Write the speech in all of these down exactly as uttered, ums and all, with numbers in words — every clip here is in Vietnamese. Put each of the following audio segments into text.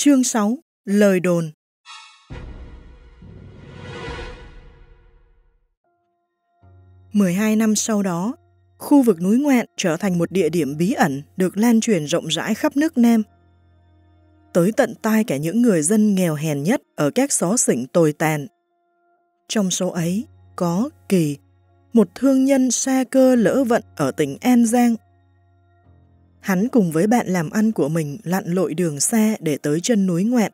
Chương sáu. Lời đồn. mười hai năm sau đó, khu vực núi Ngoạn trở thành một địa điểm bí ẩn được lan truyền rộng rãi khắp nước Nam, tới tận tai cả những người dân nghèo hèn nhất ở các xó xỉnh tồi tàn. Trong số ấy có Kỳ, một thương nhân sa cơ lỡ vận ở tỉnh An Giang. Hắn cùng với bạn làm ăn của mình lặn lội đường xa để tới chân núi Ngoạn,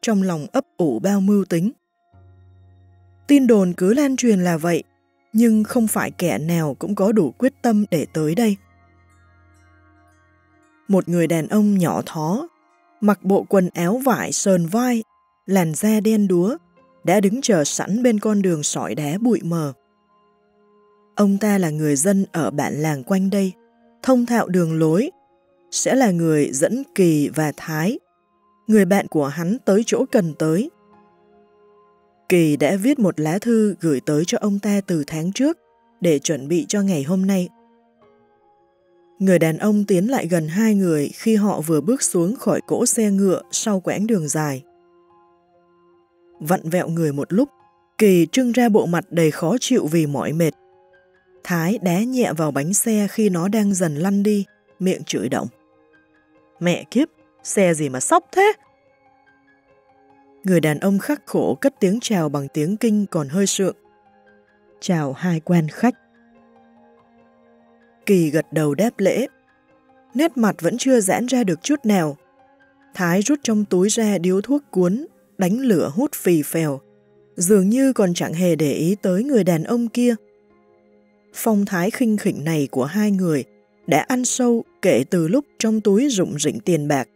trong lòng ấp ủ bao mưu tính. Tin đồn cứ lan truyền là vậy, nhưng không phải kẻ nào cũng có đủ quyết tâm để tới đây. Một người đàn ông nhỏ thó, mặc bộ quần áo vải sờn vai, làn da đen đúa, đã đứng chờ sẵn bên con đường sỏi đá bụi mờ. Ông ta là người dân ở bản làng quanh đây, thông thạo đường lối, sẽ là người dẫn Kỳ và Thái, người bạn của hắn, tới chỗ cần tới. Kỳ đã viết một lá thư gửi tới cho ông ta từ tháng trước để chuẩn bị cho ngày hôm nay. Người đàn ông tiến lại gần hai người khi họ vừa bước xuống khỏi cỗ xe ngựa sau quãng đường dài. Vặn vẹo người một lúc, Kỳ trưng ra bộ mặt đầy khó chịu vì mỏi mệt. Thái đá nhẹ vào bánh xe khi nó đang dần lăn đi, miệng chửi động. Mẹ kiếp, xe gì mà sóc thế? Người đàn ông khắc khổ cất tiếng chào bằng tiếng Kinh còn hơi sượng. Chào hai quan khách. Kỳ gật đầu đáp lễ. Nét mặt vẫn chưa giãn ra được chút nào. Thái rút trong túi ra điếu thuốc cuốn, đánh lửa hút phì phèo, dường như còn chẳng hề để ý tới người đàn ông kia. Phong thái khinh khỉnh này của hai người đã ăn sâu kể từ lúc trong túi rụng rỉnh tiền bạc,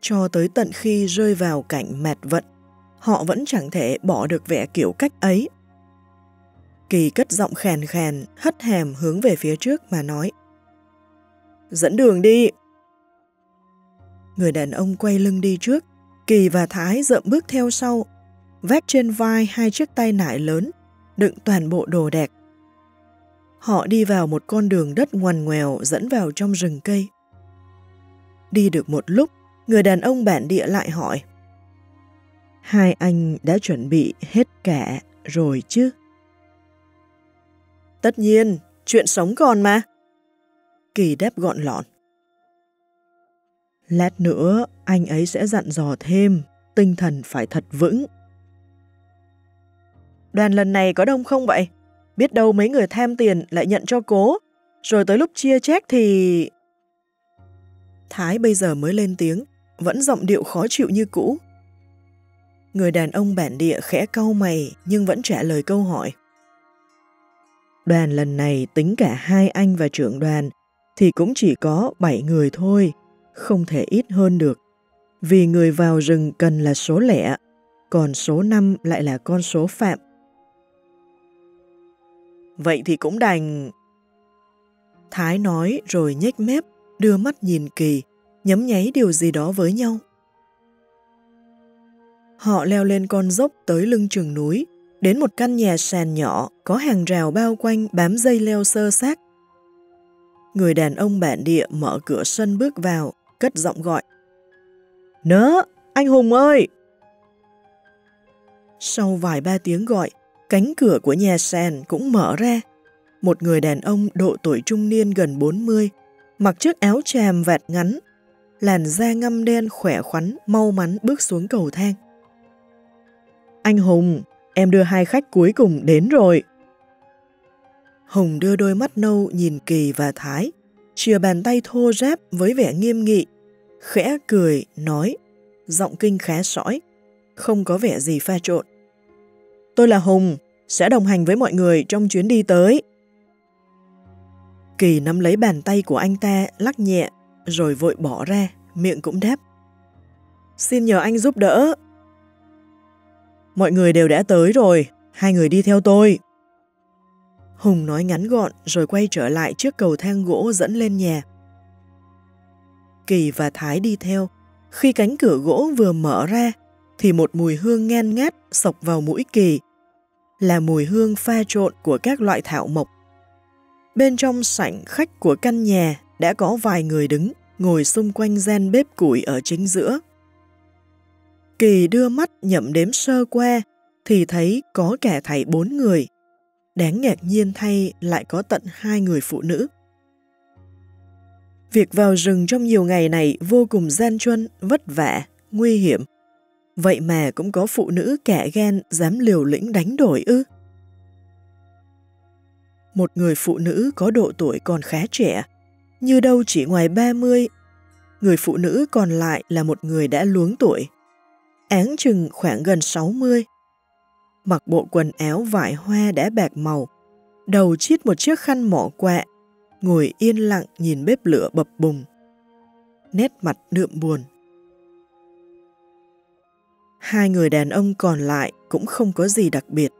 cho tới tận khi rơi vào cảnh mạt vận, họ vẫn chẳng thể bỏ được vẻ kiểu cách ấy. Kỳ cất giọng khàn khàn, hất hàm hướng về phía trước mà nói: Dẫn đường đi. Người đàn ông quay lưng đi trước, Kỳ và Thái dậm bước theo sau, vác trên vai hai chiếc tay nải lớn, đựng toàn bộ đồ đạc. Họ đi vào một con đường đất ngoằn ngoèo dẫn vào trong rừng cây. Đi được một lúc, người đàn ông bản địa lại hỏi: Hai anh đã chuẩn bị hết cả rồi chứ? Tất nhiên, chuyện sống còn mà. Kỳ đáp gọn lọn. Lát nữa, anh ấy sẽ dặn dò thêm, tinh thần phải thật vững. Đoàn lần này có đông không vậy? Biết đâu mấy người tham tiền lại nhận cho cố, rồi tới lúc chia chác thì... Thái bây giờ mới lên tiếng, vẫn giọng điệu khó chịu như cũ. Người đàn ông bản địa khẽ cau mày nhưng vẫn trả lời câu hỏi. Đoàn lần này tính cả hai anh và trưởng đoàn thì cũng chỉ có bảy người thôi, không thể ít hơn được. Vì người vào rừng cần là số lẻ, còn số năm lại là con số phạm. Vậy thì cũng đành... Thái nói rồi nhếch mép, đưa mắt nhìn Kỳ, nhấm nháy điều gì đó với nhau. Họ leo lên con dốc tới lưng chừng núi, đến một căn nhà sàn nhỏ có hàng rào bao quanh bám dây leo sơ xác. Người đàn ông bản địa mở cửa sân bước vào, cất giọng gọi. Nớ, anh Hùng ơi! Sau vài ba tiếng gọi, cánh cửa của nhà sàn cũng mở ra. Một người đàn ông độ tuổi trung niên gần bốn mươi, mặc chiếc áo tràm vạt ngắn, làn da ngăm đen khỏe khoắn, mau mắn bước xuống cầu thang. Anh Hùng, em đưa hai khách cuối cùng đến rồi. Hùng đưa đôi mắt nâu nhìn Kỳ và Thái, chìa bàn tay thô ráp với vẻ nghiêm nghị, khẽ cười, nói, giọng Kinh khá sõi, không có vẻ gì pha trộn. Tôi là Hùng, sẽ đồng hành với mọi người trong chuyến đi tới. Kỳ nắm lấy bàn tay của anh ta, lắc nhẹ, rồi vội bỏ ra, miệng cũng đáp. Xin nhờ anh giúp đỡ. Mọi người đều đã tới rồi, hai người đi theo tôi. Hùng nói ngắn gọn rồi quay trở lại trước cầu thang gỗ dẫn lên nhà. Kỳ và Thái đi theo, khi cánh cửa gỗ vừa mở ra, thì một mùi hương ngan ngát xộc vào mũi Kỳ, là mùi hương pha trộn của các loại thảo mộc. Bên trong sảnh khách của căn nhà đã có vài người đứng, ngồi xung quanh gian bếp củi ở chính giữa. Kỳ đưa mắt nhậm đếm sơ qua thì thấy có cả thảy bốn người. Đáng ngạc nhiên thay lại có tận hai người phụ nữ. Việc vào rừng trong nhiều ngày này vô cùng gian truân, vất vả, nguy hiểm. Vậy mà cũng có phụ nữ cả gan dám liều lĩnh đánh đổi ư? Một người phụ nữ có độ tuổi còn khá trẻ, như đâu chỉ ngoài ba mươi. Người phụ nữ còn lại là một người đã luống tuổi, áng chừng khoảng gần sáu mươi. Mặc bộ quần áo vải hoa đã bạc màu, đầu chiết một chiếc khăn mỏ quạ, ngồi yên lặng nhìn bếp lửa bập bùng. Nét mặt đượm buồn. Hai người đàn ông còn lại cũng không có gì đặc biệt.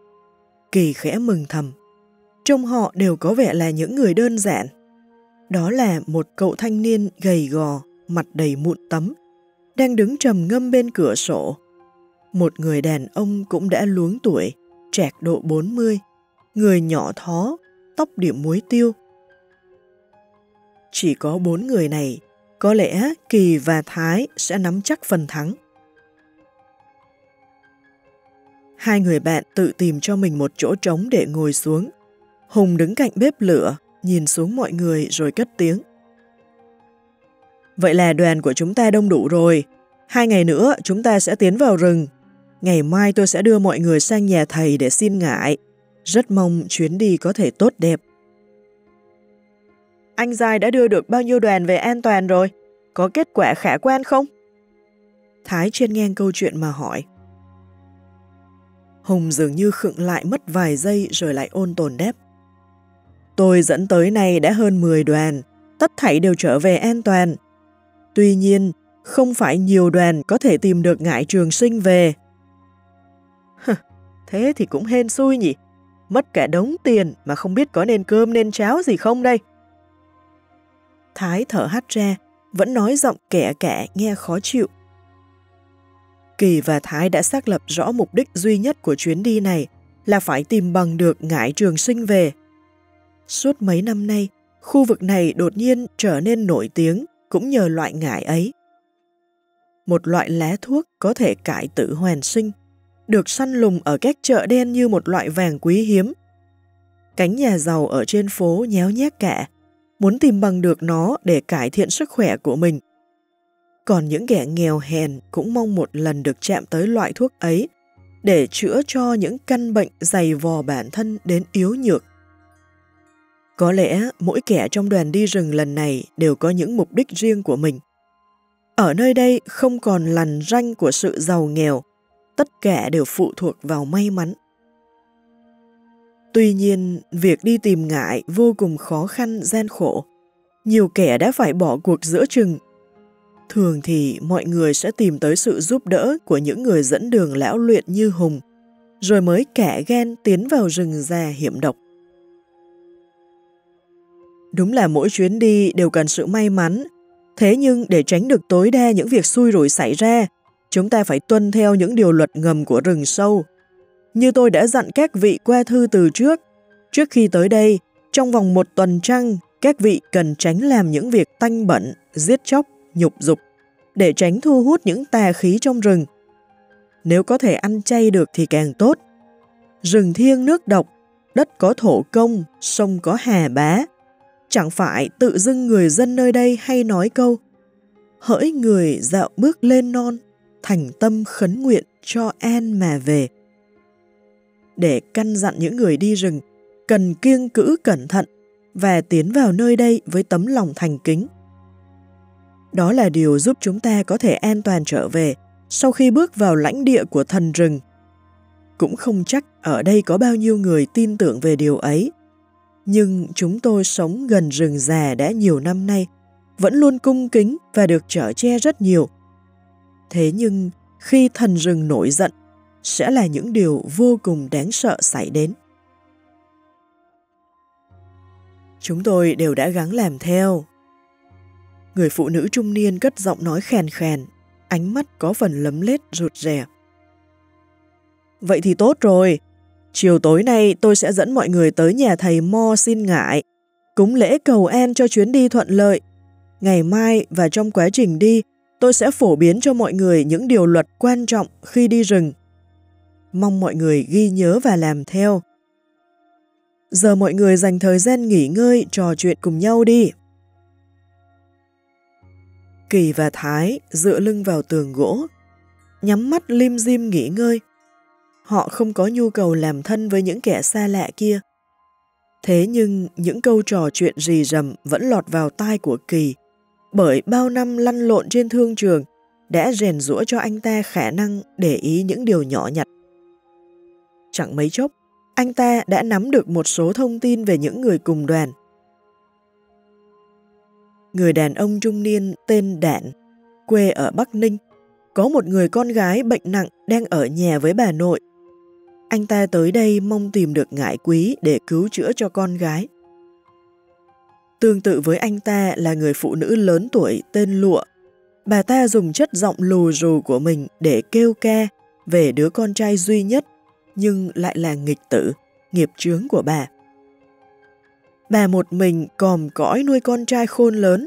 Kỳ khẽ mừng thầm. Trông họ đều có vẻ là những người đơn giản. Đó là một cậu thanh niên gầy gò, mặt đầy mụn tấm, đang đứng trầm ngâm bên cửa sổ. Một người đàn ông cũng đã luống tuổi, trạc độ bốn mươi, người nhỏ thó, tóc điểm muối tiêu. Chỉ có bốn người này, có lẽ Kỳ và Thái sẽ nắm chắc phần thắng. Hai người bạn tự tìm cho mình một chỗ trống để ngồi xuống. Hùng đứng cạnh bếp lửa, nhìn xuống mọi người rồi cất tiếng. Vậy là đoàn của chúng ta đông đủ rồi. Hai ngày nữa chúng ta sẽ tiến vào rừng. Ngày mai tôi sẽ đưa mọi người sang nhà thầy để xin ngải. Rất mong chuyến đi có thể tốt đẹp. Anh Giai đã đưa được bao nhiêu đoàn về an toàn rồi? Có kết quả khả quan không? Thái chen ngang câu chuyện mà hỏi. Hùng dường như khựng lại mất vài giây rồi lại ôn tồn đáp. Tôi dẫn tới nay đã hơn mười đoàn, tất thảy đều trở về an toàn. Tuy nhiên, không phải nhiều đoàn có thể tìm được ngải trường sinh về. Hừ, thế thì cũng hên xui nhỉ. Mất cả đống tiền mà không biết có nên cơm nên cháo gì không đây. Thái thở hắt ra, vẫn nói giọng kẻ kẻ nghe khó chịu. Kỳ và Thái đã xác lập rõ mục đích duy nhất của chuyến đi này là phải tìm bằng được ngải trường sinh về. Suốt mấy năm nay, khu vực này đột nhiên trở nên nổi tiếng cũng nhờ loại ngải ấy. Một loại lá thuốc có thể cải tử hoàn sinh, được săn lùng ở các chợ đen như một loại vàng quý hiếm. Cánh nhà giàu ở trên phố nháo nhác cả, muốn tìm bằng được nó để cải thiện sức khỏe của mình. Còn những kẻ nghèo hèn cũng mong một lần được chạm tới loại thuốc ấy để chữa cho những căn bệnh dày vò bản thân đến yếu nhược. Có lẽ mỗi kẻ trong đoàn đi rừng lần này đều có những mục đích riêng của mình. Ở nơi đây không còn lằn ranh của sự giàu nghèo, tất cả đều phụ thuộc vào may mắn. Tuy nhiên, việc đi tìm ngải vô cùng khó khăn, gian khổ. Nhiều kẻ đã phải bỏ cuộc giữa chừng. Thường thì mọi người sẽ tìm tới sự giúp đỡ của những người dẫn đường lão luyện như Hùng, rồi mới cả gan tiến vào rừng già hiểm độc. Đúng là mỗi chuyến đi đều cần sự may mắn, thế nhưng để tránh được tối đa những việc xui rủi xảy ra, chúng ta phải tuân theo những điều luật ngầm của rừng sâu. Như tôi đã dặn các vị qua thư từ trước, trước khi tới đây, trong vòng một tuần trăng, các vị cần tránh làm những việc tanh bẩn, giết chóc, nhục dục, để tránh thu hút những tà khí trong rừng. Nếu có thể ăn chay được thì càng tốt. Rừng thiêng nước độc, đất có thổ công, sông có hà bá. Chẳng phải tự dưng người dân nơi đây hay nói câu hỡi người dạo bước lên non, thành tâm khấn nguyện cho an mà về. Để căn dặn những người đi rừng cần kiêng cữ cẩn thận và tiến vào nơi đây với tấm lòng thành kính. Đó là điều giúp chúng ta có thể an toàn trở về sau khi bước vào lãnh địa của thần rừng. Cũng không chắc ở đây có bao nhiêu người tin tưởng về điều ấy, nhưng chúng tôi sống gần rừng già đã nhiều năm nay, vẫn luôn cung kính và được chở che rất nhiều. Thế nhưng khi thần rừng nổi giận, sẽ là những điều vô cùng đáng sợ xảy đến. Chúng tôi đều đã gắng làm theo. Người phụ nữ trung niên cất giọng nói khàn khàn, ánh mắt có phần lấm lét rụt rè. Vậy thì tốt rồi. Chiều tối nay tôi sẽ dẫn mọi người tới nhà thầy Mo xin ngải, cúng lễ cầu an cho chuyến đi thuận lợi. Ngày mai và trong quá trình đi, Tôi sẽ phổ biến cho mọi người những điều luật quan trọng khi đi rừng. Mong mọi người ghi nhớ và làm theo. Giờ mọi người dành thời gian nghỉ ngơi, trò chuyện cùng nhau đi. Kỳ và Thái dựa lưng vào tường gỗ, nhắm mắt lim dim nghỉ ngơi. Họ không có nhu cầu làm thân với những kẻ xa lạ kia. Thế nhưng những câu trò chuyện rì rầm vẫn lọt vào tai của Kỳ, bởi bao năm lăn lộn trên thương trường đã rèn giũa cho anh ta khả năng để ý những điều nhỏ nhặt. Chẳng mấy chốc, anh ta đã nắm được một số thông tin về những người cùng đoàn. Người đàn ông trung niên tên Đạn, quê ở Bắc Ninh, có một người con gái bệnh nặng đang ở nhà với bà nội. Anh ta tới đây mong tìm được ngải quý để cứu chữa cho con gái. Tương tự với anh ta là người phụ nữ lớn tuổi tên Lụa. Bà ta dùng chất giọng lù rù của mình để kêu ca về đứa con trai duy nhất, nhưng lại là nghịch tử, nghiệp chướng của bà. Bà một mình còm cõi nuôi con trai khôn lớn,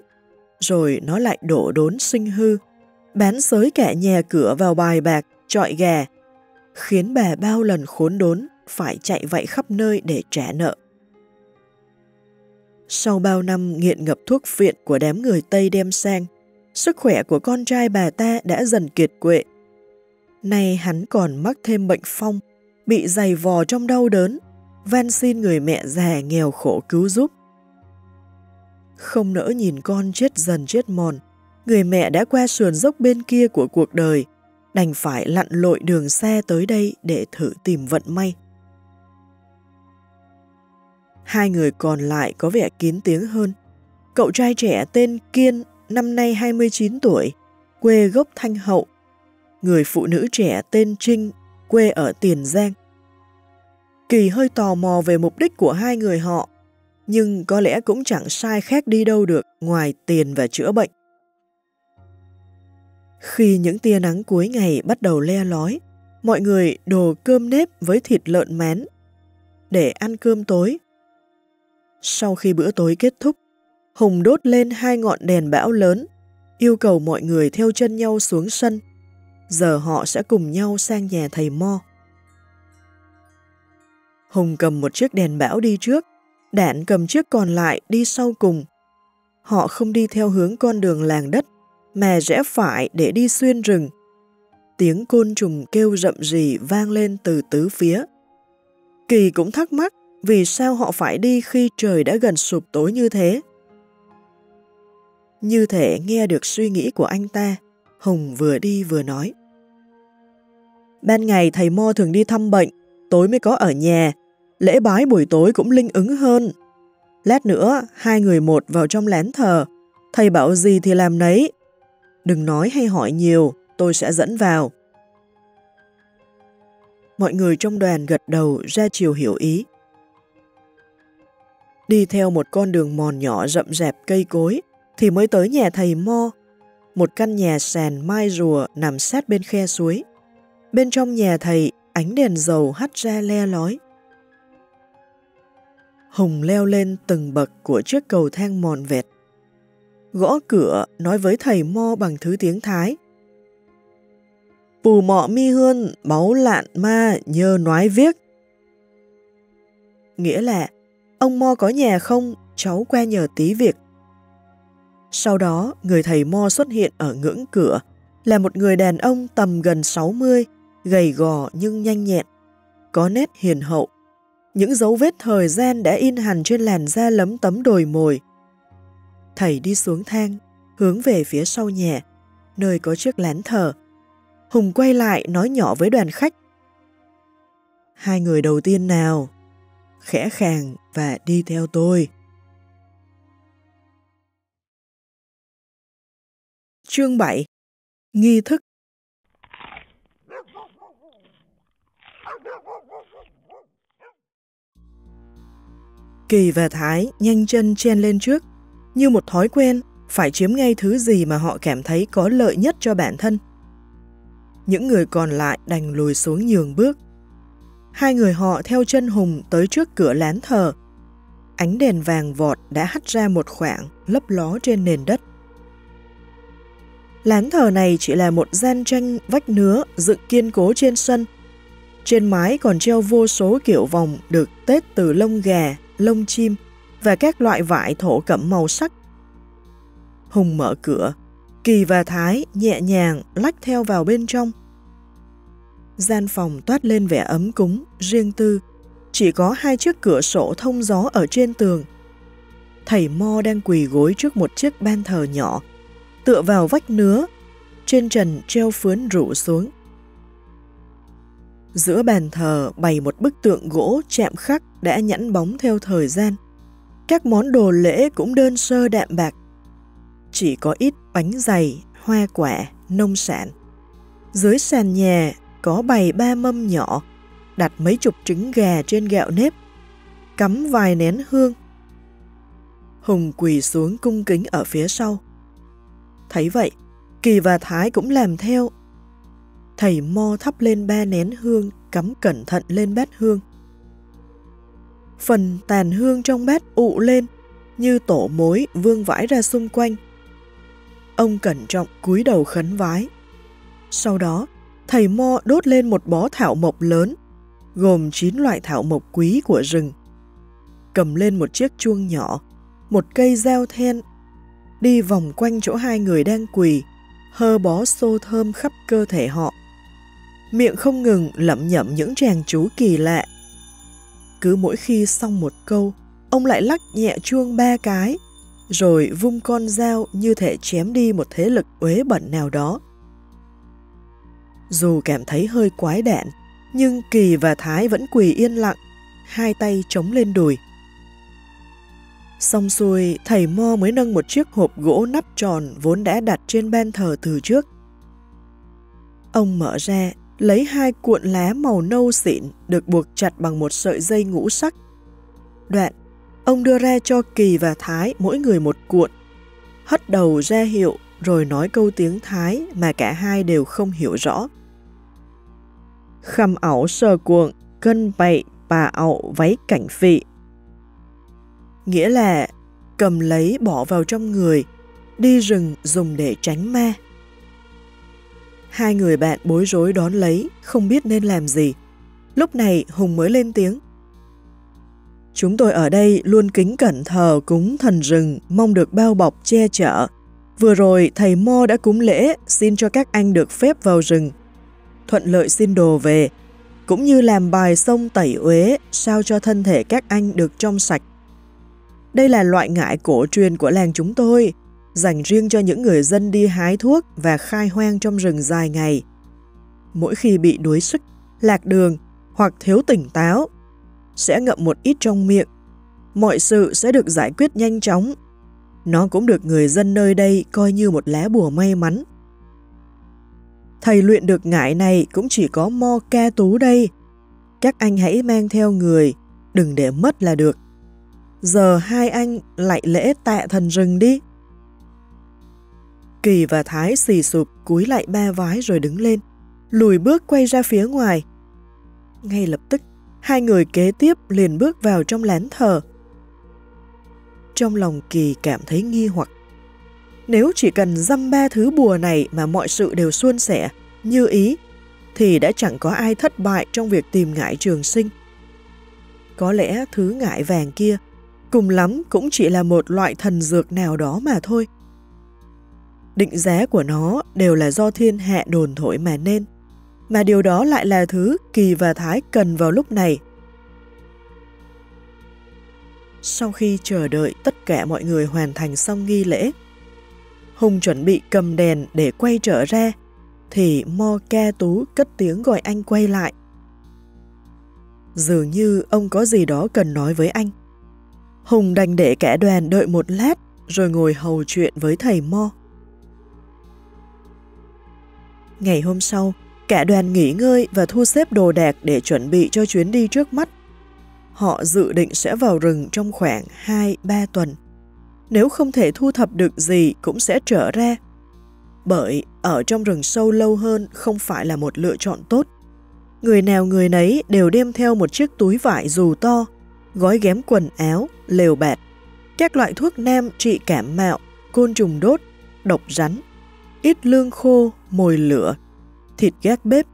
rồi nó lại đổ đốn sinh hư, bán sới cả nhà cửa vào bài bạc, chọi gà, khiến bà bao lần khốn đốn, phải chạy vạy khắp nơi để trả nợ. Sau bao năm nghiện ngập thuốc phiện của đám người Tây đem sang, sức khỏe của con trai bà ta đã dần kiệt quệ. Nay hắn còn mắc thêm bệnh phong, bị dày vò trong đau đớn, van xin người mẹ già nghèo khổ cứu giúp. Không nỡ nhìn con chết dần chết mòn, người mẹ đã qua sườn dốc bên kia của cuộc đời, đành phải lặn lội đường xa tới đây để thử tìm vận may. Hai người còn lại có vẻ kín tiếng hơn. Cậu trai trẻ tên Kiên, năm nay hai mươi chín tuổi, quê gốc Thanh Hậu. Người phụ nữ trẻ tên Trinh, quê ở Tiền Giang. Kỳ hơi tò mò về mục đích của hai người họ, nhưng có lẽ cũng chẳng sai khác đi đâu được ngoài tiền và chữa bệnh. Khi những tia nắng cuối ngày bắt đầu le lói, mọi người đồ cơm nếp với thịt lợn mén để ăn cơm tối. Sau khi bữa tối kết thúc, Hùng đốt lên hai ngọn đèn bão lớn, yêu cầu mọi người theo chân nhau xuống sân. Giờ họ sẽ cùng nhau sang nhà thầy Mo. Hùng cầm một chiếc đèn bão đi trước, Đạn cầm chiếc còn lại đi sau cùng. Họ không đi theo hướng con đường làng đất, mà rẽ phải để đi xuyên rừng. Tiếng côn trùng kêu rậm rì vang lên từ tứ phía. Kỳ cũng thắc mắc vì sao họ phải đi khi trời đã gần sụp tối như thế. Như thể nghe được suy nghĩ của anh ta, Hùng vừa đi vừa nói. Ban ngày thầy Mo thường đi thăm bệnh, tối mới có ở nhà. Lễ bái buổi tối cũng linh ứng hơn. Lát nữa, hai người một vào trong lán thờ. Thầy bảo gì thì làm nấy. Đừng nói hay hỏi nhiều, tôi sẽ dẫn vào. Mọi người trong đoàn gật đầu ra chiều hiểu ý. Đi theo một con đường mòn nhỏ rậm rạp cây cối thì mới tới nhà thầy Mo, một căn nhà sàn mai rùa nằm sát bên khe suối. Bên trong nhà thầy, ánh đèn dầu hắt ra le lói. Hùng leo lên từng bậc của chiếc cầu thang mòn vẹt, gõ cửa nói với thầy Mo bằng thứ tiếng Thái. Pù mọ mi hươn, báu lạn ma, nhơ nói viết. Nghĩa là, ông Mo có nhà không, cháu qua nhờ tí việc. Sau đó, người thầy Mo xuất hiện ở ngưỡng cửa, là một người đàn ông tầm gần sáu mươi, gầy gò nhưng nhanh nhẹn, có nét hiền hậu. Những dấu vết thời gian đã in hằn trên làn da lấm tấm đồi mồi. Thầy đi xuống thang, hướng về phía sau nhà, nơi có chiếc lán thờ. Hùng quay lại nói nhỏ với đoàn khách. Hai người đầu tiên nào, khẽ khàng và đi theo tôi. Chương bảy. Nghi thức. Kỳ và Thái nhanh chân chen lên trước, như một thói quen phải chiếm ngay thứ gì mà họ cảm thấy có lợi nhất cho bản thân. Những người còn lại đành lùi xuống nhường bước. Hai người họ theo chân Hùng tới trước cửa lán thờ. Ánh đèn vàng vọt đã hắt ra một khoảng lấp ló trên nền đất. Lán thờ này chỉ là một gian tranh vách nứa dựng kiên cố trên sân. Trên mái còn treo vô số kiểu vòng được tết từ lông gà, lông chim và các loại vải thổ cẩm màu sắc. Hùng mở cửa, Kỳ và Thái nhẹ nhàng lách theo vào bên trong. Gian phòng toát lên vẻ ấm cúng, riêng tư, chỉ có hai chiếc cửa sổ thông gió ở trên tường. Thầy Mo đang quỳ gối trước một chiếc ban thờ nhỏ, tựa vào vách nứa, trên trần treo phướn rủ xuống. Giữa bàn thờ bày một bức tượng gỗ chạm khắc đã nhẵn bóng theo thời gian. Các món đồ lễ cũng đơn sơ đạm bạc, chỉ có ít bánh dày, hoa quả, nông sản. Dưới sàn nhà có bày ba mâm nhỏ, đặt mấy chục trứng gà trên gạo nếp, cắm vài nén hương. Hùng quỳ xuống cung kính ở phía sau. Thấy vậy, Kỳ và Thái cũng làm theo. Thầy Mo thắp lên ba nén hương, cắm cẩn thận lên bát hương. Phần tàn hương trong bát ụ lên, như tổ mối vương vãi ra xung quanh. Ông cẩn trọng cúi đầu khấn vái. Sau đó, thầy Mo đốt lên một bó thảo mộc lớn, gồm chín loại thảo mộc quý của rừng. Cầm lên một chiếc chuông nhỏ, một cây dao then, đi vòng quanh chỗ hai người đang quỳ, hơ bó xô thơm khắp cơ thể họ. Miệng không ngừng lẩm nhẩm những tràng chú kỳ lạ. Cứ mỗi khi xong một câu, ông lại lắc nhẹ chuông ba cái, rồi vung con dao như thể chém đi một thế lực uế bẩn nào đó. Dù cảm thấy hơi quái đản, nhưng Kỳ và Thái vẫn quỳ yên lặng, hai tay chống lên đùi. Xong xuôi, thầy Mo mới nâng một chiếc hộp gỗ nắp tròn vốn đã đặt trên ban thờ từ trước. Ông mở ra, lấy hai cuộn lá màu nâu xịn được buộc chặt bằng một sợi dây ngũ sắc. Đoạn, ông đưa ra cho Kỳ và Thái mỗi người một cuộn, hất đầu ra hiệu rồi nói câu tiếng Thái mà cả hai đều không hiểu rõ. Khăm ảo sờ cuộn, cân bậy bà ảo váy cảnh phị. Nghĩa là cầm lấy bỏ vào trong người, đi rừng dùng để tránh ma. Hai người bạn bối rối đón lấy, không biết nên làm gì. Lúc này Hùng mới lên tiếng. Chúng tôi ở đây luôn kính cẩn thờ cúng thần rừng, mong được bao bọc che chở. Vừa rồi thầy Mo đã cúng lễ, xin cho các anh được phép vào rừng, thuận lợi xin đồ về, cũng như làm bài xông tẩy uế, sao cho thân thể các anh được trong sạch. Đây là loại ngải cổ truyền của làng chúng tôi, dành riêng cho những người dân đi hái thuốc và khai hoang trong rừng dài ngày. Mỗi khi bị đuối sức, lạc đường hoặc thiếu tỉnh táo, sẽ ngậm một ít trong miệng. Mọi sự sẽ được giải quyết nhanh chóng. Nó cũng được người dân nơi đây coi như một lá bùa may mắn. Thầy luyện được ngải này cũng chỉ có Mo Ke Tú đây. Các anh hãy mang theo người, đừng để mất là được. Giờ hai anh lại lễ tạ thần rừng đi. Kỳ và Thái xì sụp cúi lại ba vái rồi đứng lên, lùi bước quay ra phía ngoài. Ngay lập tức, hai người kế tiếp liền bước vào trong lán thờ. Trong lòng Kỳ cảm thấy nghi hoặc. Nếu chỉ cần dăm ba thứ bùa này mà mọi sự đều suôn sẻ, như ý, thì đã chẳng có ai thất bại trong việc tìm ngải trường sinh. Có lẽ thứ ngải vàng kia cùng lắm cũng chỉ là một loại thần dược nào đó mà thôi. Định giá của nó đều là do thiên hạ đồn thổi mà nên, mà điều đó lại là thứ Kỳ và Thái cần vào lúc này. Sau khi chờ đợi tất cả mọi người hoàn thành xong nghi lễ, Hùng chuẩn bị cầm đèn để quay trở ra, thì Mo Ke Tú cất tiếng gọi anh quay lại. Dường như ông có gì đó cần nói với anh. Hùng đành để cả đoàn đợi một lát rồi ngồi hầu chuyện với thầy Mo. Ngày hôm sau, cả đoàn nghỉ ngơi và thu xếp đồ đạc để chuẩn bị cho chuyến đi trước mắt. Họ dự định sẽ vào rừng trong khoảng hai ba tuần. Nếu không thể thu thập được gì cũng sẽ trở ra, bởi ở trong rừng sâu lâu hơn không phải là một lựa chọn tốt. Người nào người nấy đều đem theo một chiếc túi vải dù to, gói ghém quần áo, lều bạt, các loại thuốc nam trị cảm mạo, côn trùng đốt, độc rắn, ít lương khô, mồi lửa, thịt gác bếp.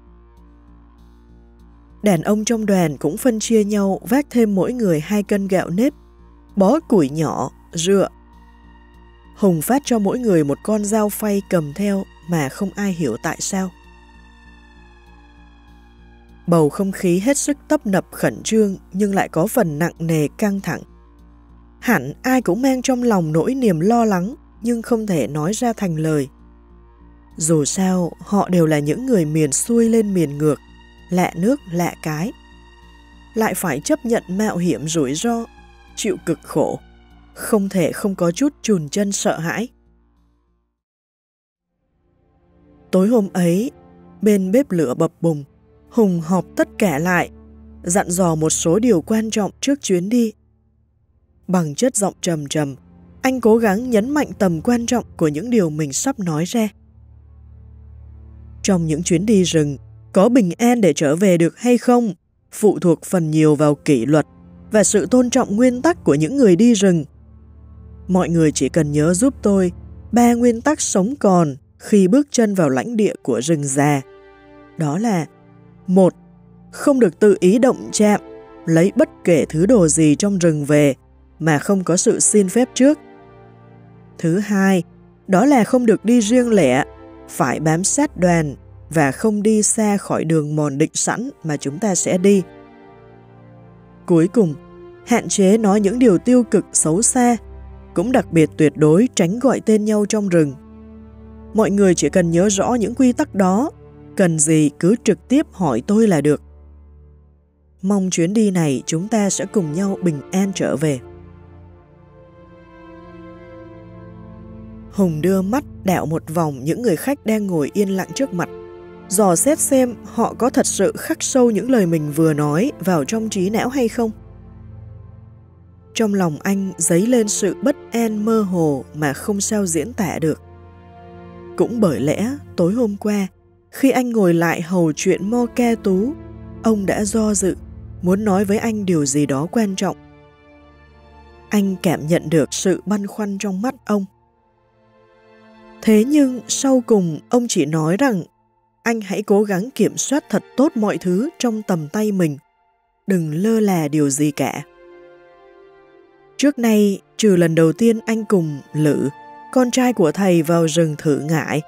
Đàn ông trong đoàn cũng phân chia nhau vác thêm mỗi người hai cân gạo nếp, bó củi nhỏ, rượu. Hùng phát cho mỗi người một con dao phay cầm theo mà không ai hiểu tại sao. Bầu không khí hết sức tấp nập khẩn trương nhưng lại có phần nặng nề căng thẳng. Hẳn ai cũng mang trong lòng nỗi niềm lo lắng nhưng không thể nói ra thành lời. Dù sao, họ đều là những người miền xuôi lên miền ngược, lạ nước lạ cái. Lại phải chấp nhận mạo hiểm rủi ro, chịu cực khổ, không thể không có chút chùn chân sợ hãi. Tối hôm ấy, bên bếp lửa bập bùng, Hùng họp tất cả lại, dặn dò một số điều quan trọng trước chuyến đi. Bằng chất giọng trầm trầm, anh cố gắng nhấn mạnh tầm quan trọng của những điều mình sắp nói ra. Trong những chuyến đi rừng, có bình an để trở về được hay không phụ thuộc phần nhiều vào kỷ luật và sự tôn trọng nguyên tắc của những người đi rừng. Mọi người chỉ cần nhớ giúp tôi ba nguyên tắc sống còn khi bước chân vào lãnh địa của rừng già. Đó là: một. Không được tự ý động chạm, lấy bất kể thứ đồ gì trong rừng về mà không có sự xin phép trước. Thứ hai, đó là không được đi riêng lẻ, phải bám sát đoàn và không đi xa khỏi đường mòn định sẵn mà chúng ta sẽ đi. Cuối cùng, hạn chế nói những điều tiêu cực xấu xa, cũng đặc biệt tuyệt đối tránh gọi tên nhau trong rừng. Mọi người chỉ cần nhớ rõ những quy tắc đó, cần gì cứ trực tiếp hỏi tôi là được. Mong chuyến đi này chúng ta sẽ cùng nhau bình an trở về. Hùng đưa mắt đảo một vòng những người khách đang ngồi yên lặng trước mặt, dò xét xem họ có thật sự khắc sâu những lời mình vừa nói vào trong trí não hay không. Trong lòng anh dấy lên sự bất an mơ hồ mà không sao diễn tả được. Cũng bởi lẽ tối hôm qua, khi anh ngồi lại hầu chuyện Mo Ke Tú, ông đã do dự, muốn nói với anh điều gì đó quan trọng. Anh cảm nhận được sự băn khoăn trong mắt ông. Thế nhưng sau cùng ông chỉ nói rằng anh hãy cố gắng kiểm soát thật tốt mọi thứ trong tầm tay mình, đừng lơ là điều gì cả. Trước nay, trừ lần đầu tiên anh cùng Lữ, con trai của thầy, vào rừng thử ngải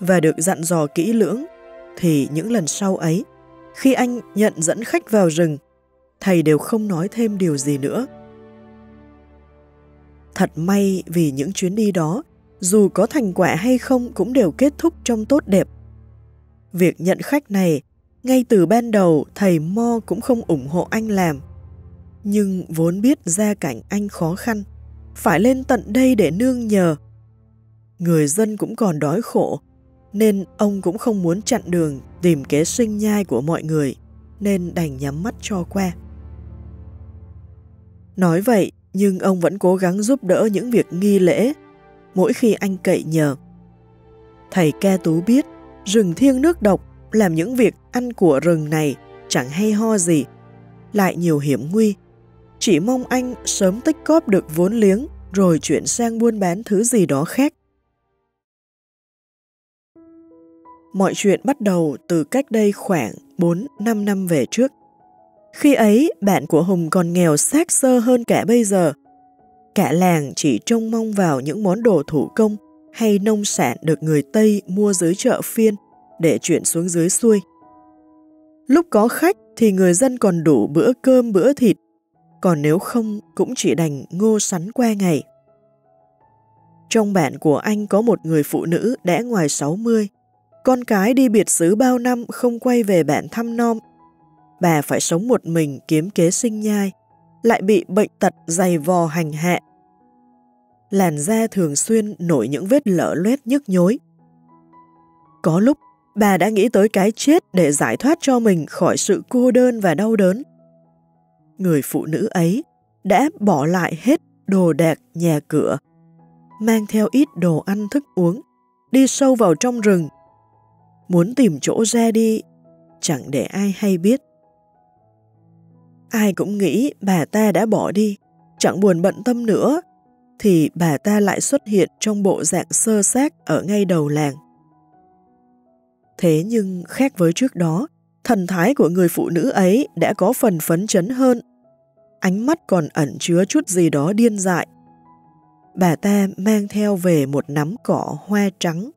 và được dặn dò kỹ lưỡng, thì những lần sau ấy, khi anh nhận dẫn khách vào rừng, thầy đều không nói thêm điều gì nữa. Thật may vì những chuyến đi đó, dù có thành quả hay không cũng đều kết thúc trong tốt đẹp. Việc nhận khách này, ngay từ ban đầu thầy Mo cũng không ủng hộ anh làm. Nhưng vốn biết gia cảnh anh khó khăn, phải lên tận đây để nương nhờ. Người dân cũng còn đói khổ, nên ông cũng không muốn chặn đường tìm kế sinh nhai của mọi người, nên đành nhắm mắt cho qua. Nói vậy, nhưng ông vẫn cố gắng giúp đỡ những việc nghi lễ, mỗi khi anh cậy nhờ. Thầy Ke Tú biết, rừng thiêng nước độc, làm những việc ăn của rừng này chẳng hay ho gì, lại nhiều hiểm nguy. Chỉ mong anh sớm tích cóp được vốn liếng rồi chuyển sang buôn bán thứ gì đó khác. Mọi chuyện bắt đầu từ cách đây khoảng bốn năm năm về trước. Khi ấy, bạn của Hùng còn nghèo xác xơ hơn cả bây giờ. Cả làng chỉ trông mong vào những món đồ thủ công hay nông sản được người Tây mua dưới chợ phiên để chuyển xuống dưới xuôi. Lúc có khách thì người dân còn đủ bữa cơm bữa thịt, còn nếu không cũng chỉ đành ngô sắn qua ngày. Trong bản của anh có một người phụ nữ đã ngoài sáu mươi, con cái đi biệt xứ bao năm không quay về bản thăm nom. Bà phải sống một mình kiếm kế sinh nhai, lại bị bệnh tật dày vò hành hạ. Làn da thường xuyên nổi những vết lở loét nhức nhối. Có lúc, bà đã nghĩ tới cái chết để giải thoát cho mình khỏi sự cô đơn và đau đớn. Người phụ nữ ấy đã bỏ lại hết đồ đạc nhà cửa, mang theo ít đồ ăn thức uống, đi sâu vào trong rừng, muốn tìm chỗ ra đi, chẳng để ai hay biết. Ai cũng nghĩ bà ta đã bỏ đi, chẳng buồn bận tâm nữa, thì bà ta lại xuất hiện trong bộ dạng xơ xác ở ngay đầu làng, Thế nhưng khác với trước đó, thần thái của người phụ nữ ấy đã có phần phấn chấn hơn. Ánh mắt còn ẩn chứa chút gì đó điên dại. Bà ta mang theo về một nắm cỏ hoa trắng,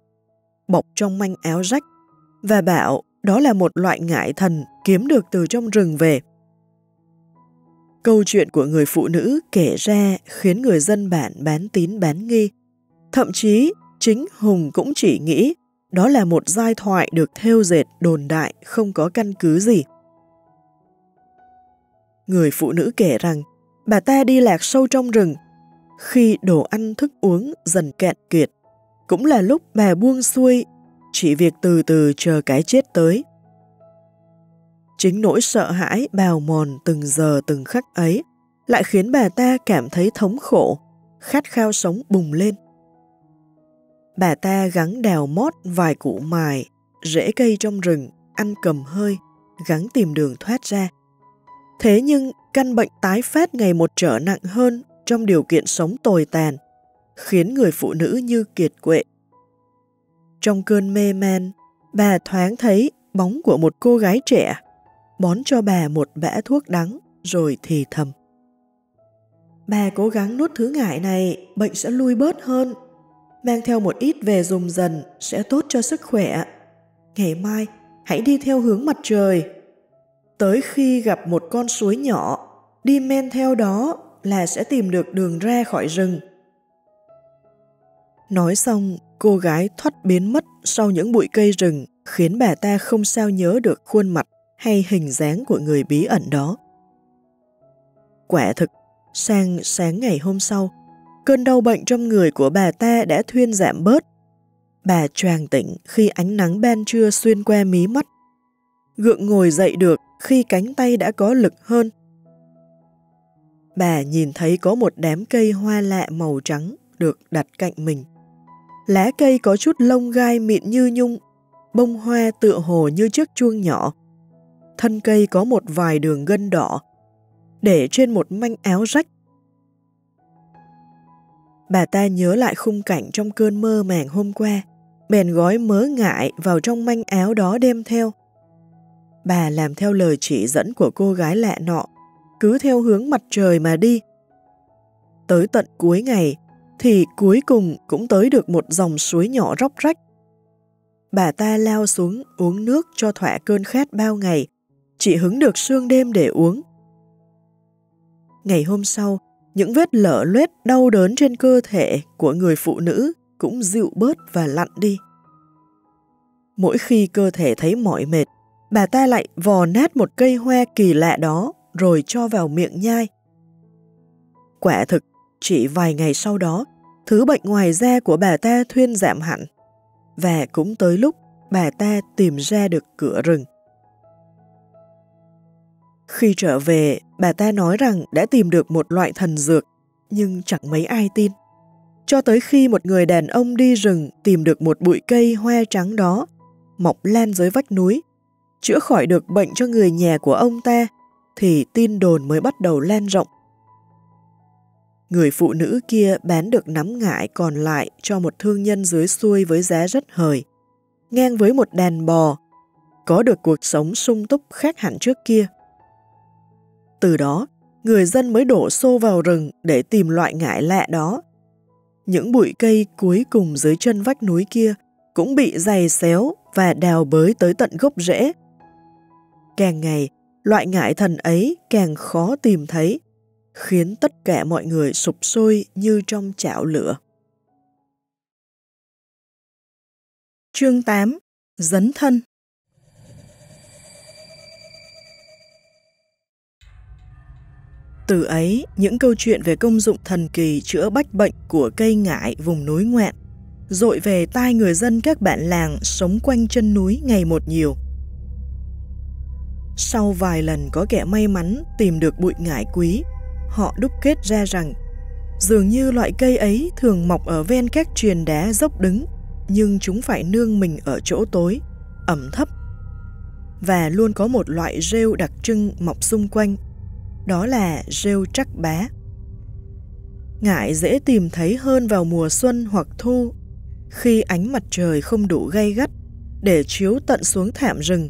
bọc trong manh áo rách, và bảo đó là một loại ngải thần kiếm được từ trong rừng về. Câu chuyện của người phụ nữ kể ra khiến người dân bản bán tín bán nghi. Thậm chí, chính Hùng cũng chỉ nghĩ đó là một giai thoại được thêu dệt đồn đại không có căn cứ gì. Người phụ nữ kể rằng bà ta đi lạc sâu trong rừng, khi đồ ăn thức uống dần cạn kiệt, cũng là lúc bà buông xuôi, chỉ việc từ từ chờ cái chết tới. Chính nỗi sợ hãi bào mòn từng giờ từng khắc ấy lại khiến bà ta cảm thấy thống khổ, khát khao sống bùng lên. Bà ta gắng đào mót vài củ mài, rễ cây trong rừng, ăn cầm hơi, gắng tìm đường thoát ra. Thế nhưng căn bệnh tái phát ngày một trở nặng hơn trong điều kiện sống tồi tàn, khiến người phụ nữ như kiệt quệ. Trong cơn mê man, bà thoáng thấy bóng của một cô gái trẻ, bón cho bà một bã thuốc đắng rồi thì thầm: "Bà cố gắng nuốt thứ ngải này, bệnh sẽ lui bớt hơn. Mang theo một ít về dùng dần sẽ tốt cho sức khỏe. Ngày mai hãy đi theo hướng mặt trời. Tới khi gặp một con suối nhỏ, đi men theo đó là sẽ tìm được đường ra khỏi rừng." Nói xong, cô gái thoát biến mất sau những bụi cây rừng, khiến bà ta không sao nhớ được khuôn mặt hay hình dáng của người bí ẩn đó. Quả thực, sang sáng ngày hôm sau, cơn đau bệnh trong người của bà ta đã thuyên giảm bớt. Bà choàng tỉnh khi ánh nắng ban trưa xuyên qua mí mắt, gượng ngồi dậy được khi cánh tay đã có lực hơn. Bà nhìn thấy có một đám cây hoa lạ màu trắng được đặt cạnh mình. Lá cây có chút lông gai mịn như nhung, bông hoa tựa hồ như chiếc chuông nhỏ. Thân cây có một vài đường gân đỏ, để trên một manh áo rách. Bà ta nhớ lại khung cảnh trong cơn mơ màng hôm qua, bèn gói mớ ngải vào trong manh áo đó đem theo. Bà làm theo lời chỉ dẫn của cô gái lạ nọ, cứ theo hướng mặt trời mà đi. Tới tận cuối ngày, thì cuối cùng cũng tới được một dòng suối nhỏ róc rách. Bà ta lao xuống uống nước cho thỏa cơn khát bao ngày, chỉ hứng được sương đêm để uống. Ngày hôm sau, những vết lở loét đau đớn trên cơ thể của người phụ nữ cũng dịu bớt và lặn đi. Mỗi khi cơ thể thấy mỏi mệt, bà ta lại vò nát một cây hoa kỳ lạ đó rồi cho vào miệng nhai. Quả thực, chỉ vài ngày sau đó, thứ bệnh ngoài da của bà ta thuyên giảm hẳn, và cũng tới lúc bà ta tìm ra được cửa rừng. Khi trở về, bà ta nói rằng đã tìm được một loại thần dược, nhưng chẳng mấy ai tin. Cho tới khi một người đàn ông đi rừng tìm được một bụi cây hoa trắng đó, mọc lan dưới vách núi, chữa khỏi được bệnh cho người nhà của ông ta, thì tin đồn mới bắt đầu lan rộng. Người phụ nữ kia bán được nắm ngải còn lại cho một thương nhân dưới xuôi với giá rất hời, ngang với một đàn bò, có được cuộc sống sung túc khác hẳn trước kia. Từ đó, người dân mới đổ xô vào rừng để tìm loại ngải lạ đó. Những bụi cây cuối cùng dưới chân vách núi kia cũng bị dày xéo và đào bới tới tận gốc rễ. Càng ngày, loại ngải thần ấy càng khó tìm thấy, khiến tất cả mọi người sụp sôi như trong chảo lửa. Chương tám. Dấn thân. Từ ấy, những câu chuyện về công dụng thần kỳ chữa bách bệnh của cây ngải vùng núi Ngoạn dội về tai người dân các bản làng sống quanh chân núi ngày một nhiều. Sau vài lần có kẻ may mắn tìm được bụi ngải quý, họ đúc kết ra rằng dường như loại cây ấy thường mọc ở ven các triền đá dốc đứng, nhưng chúng phải nương mình ở chỗ tối, ẩm thấp, và luôn có một loại rêu đặc trưng mọc xung quanh, đó là rêu trắc bá. Ngải dễ tìm thấy hơn vào mùa xuân hoặc thu, khi ánh mặt trời không đủ gay gắt để chiếu tận xuống thảm rừng.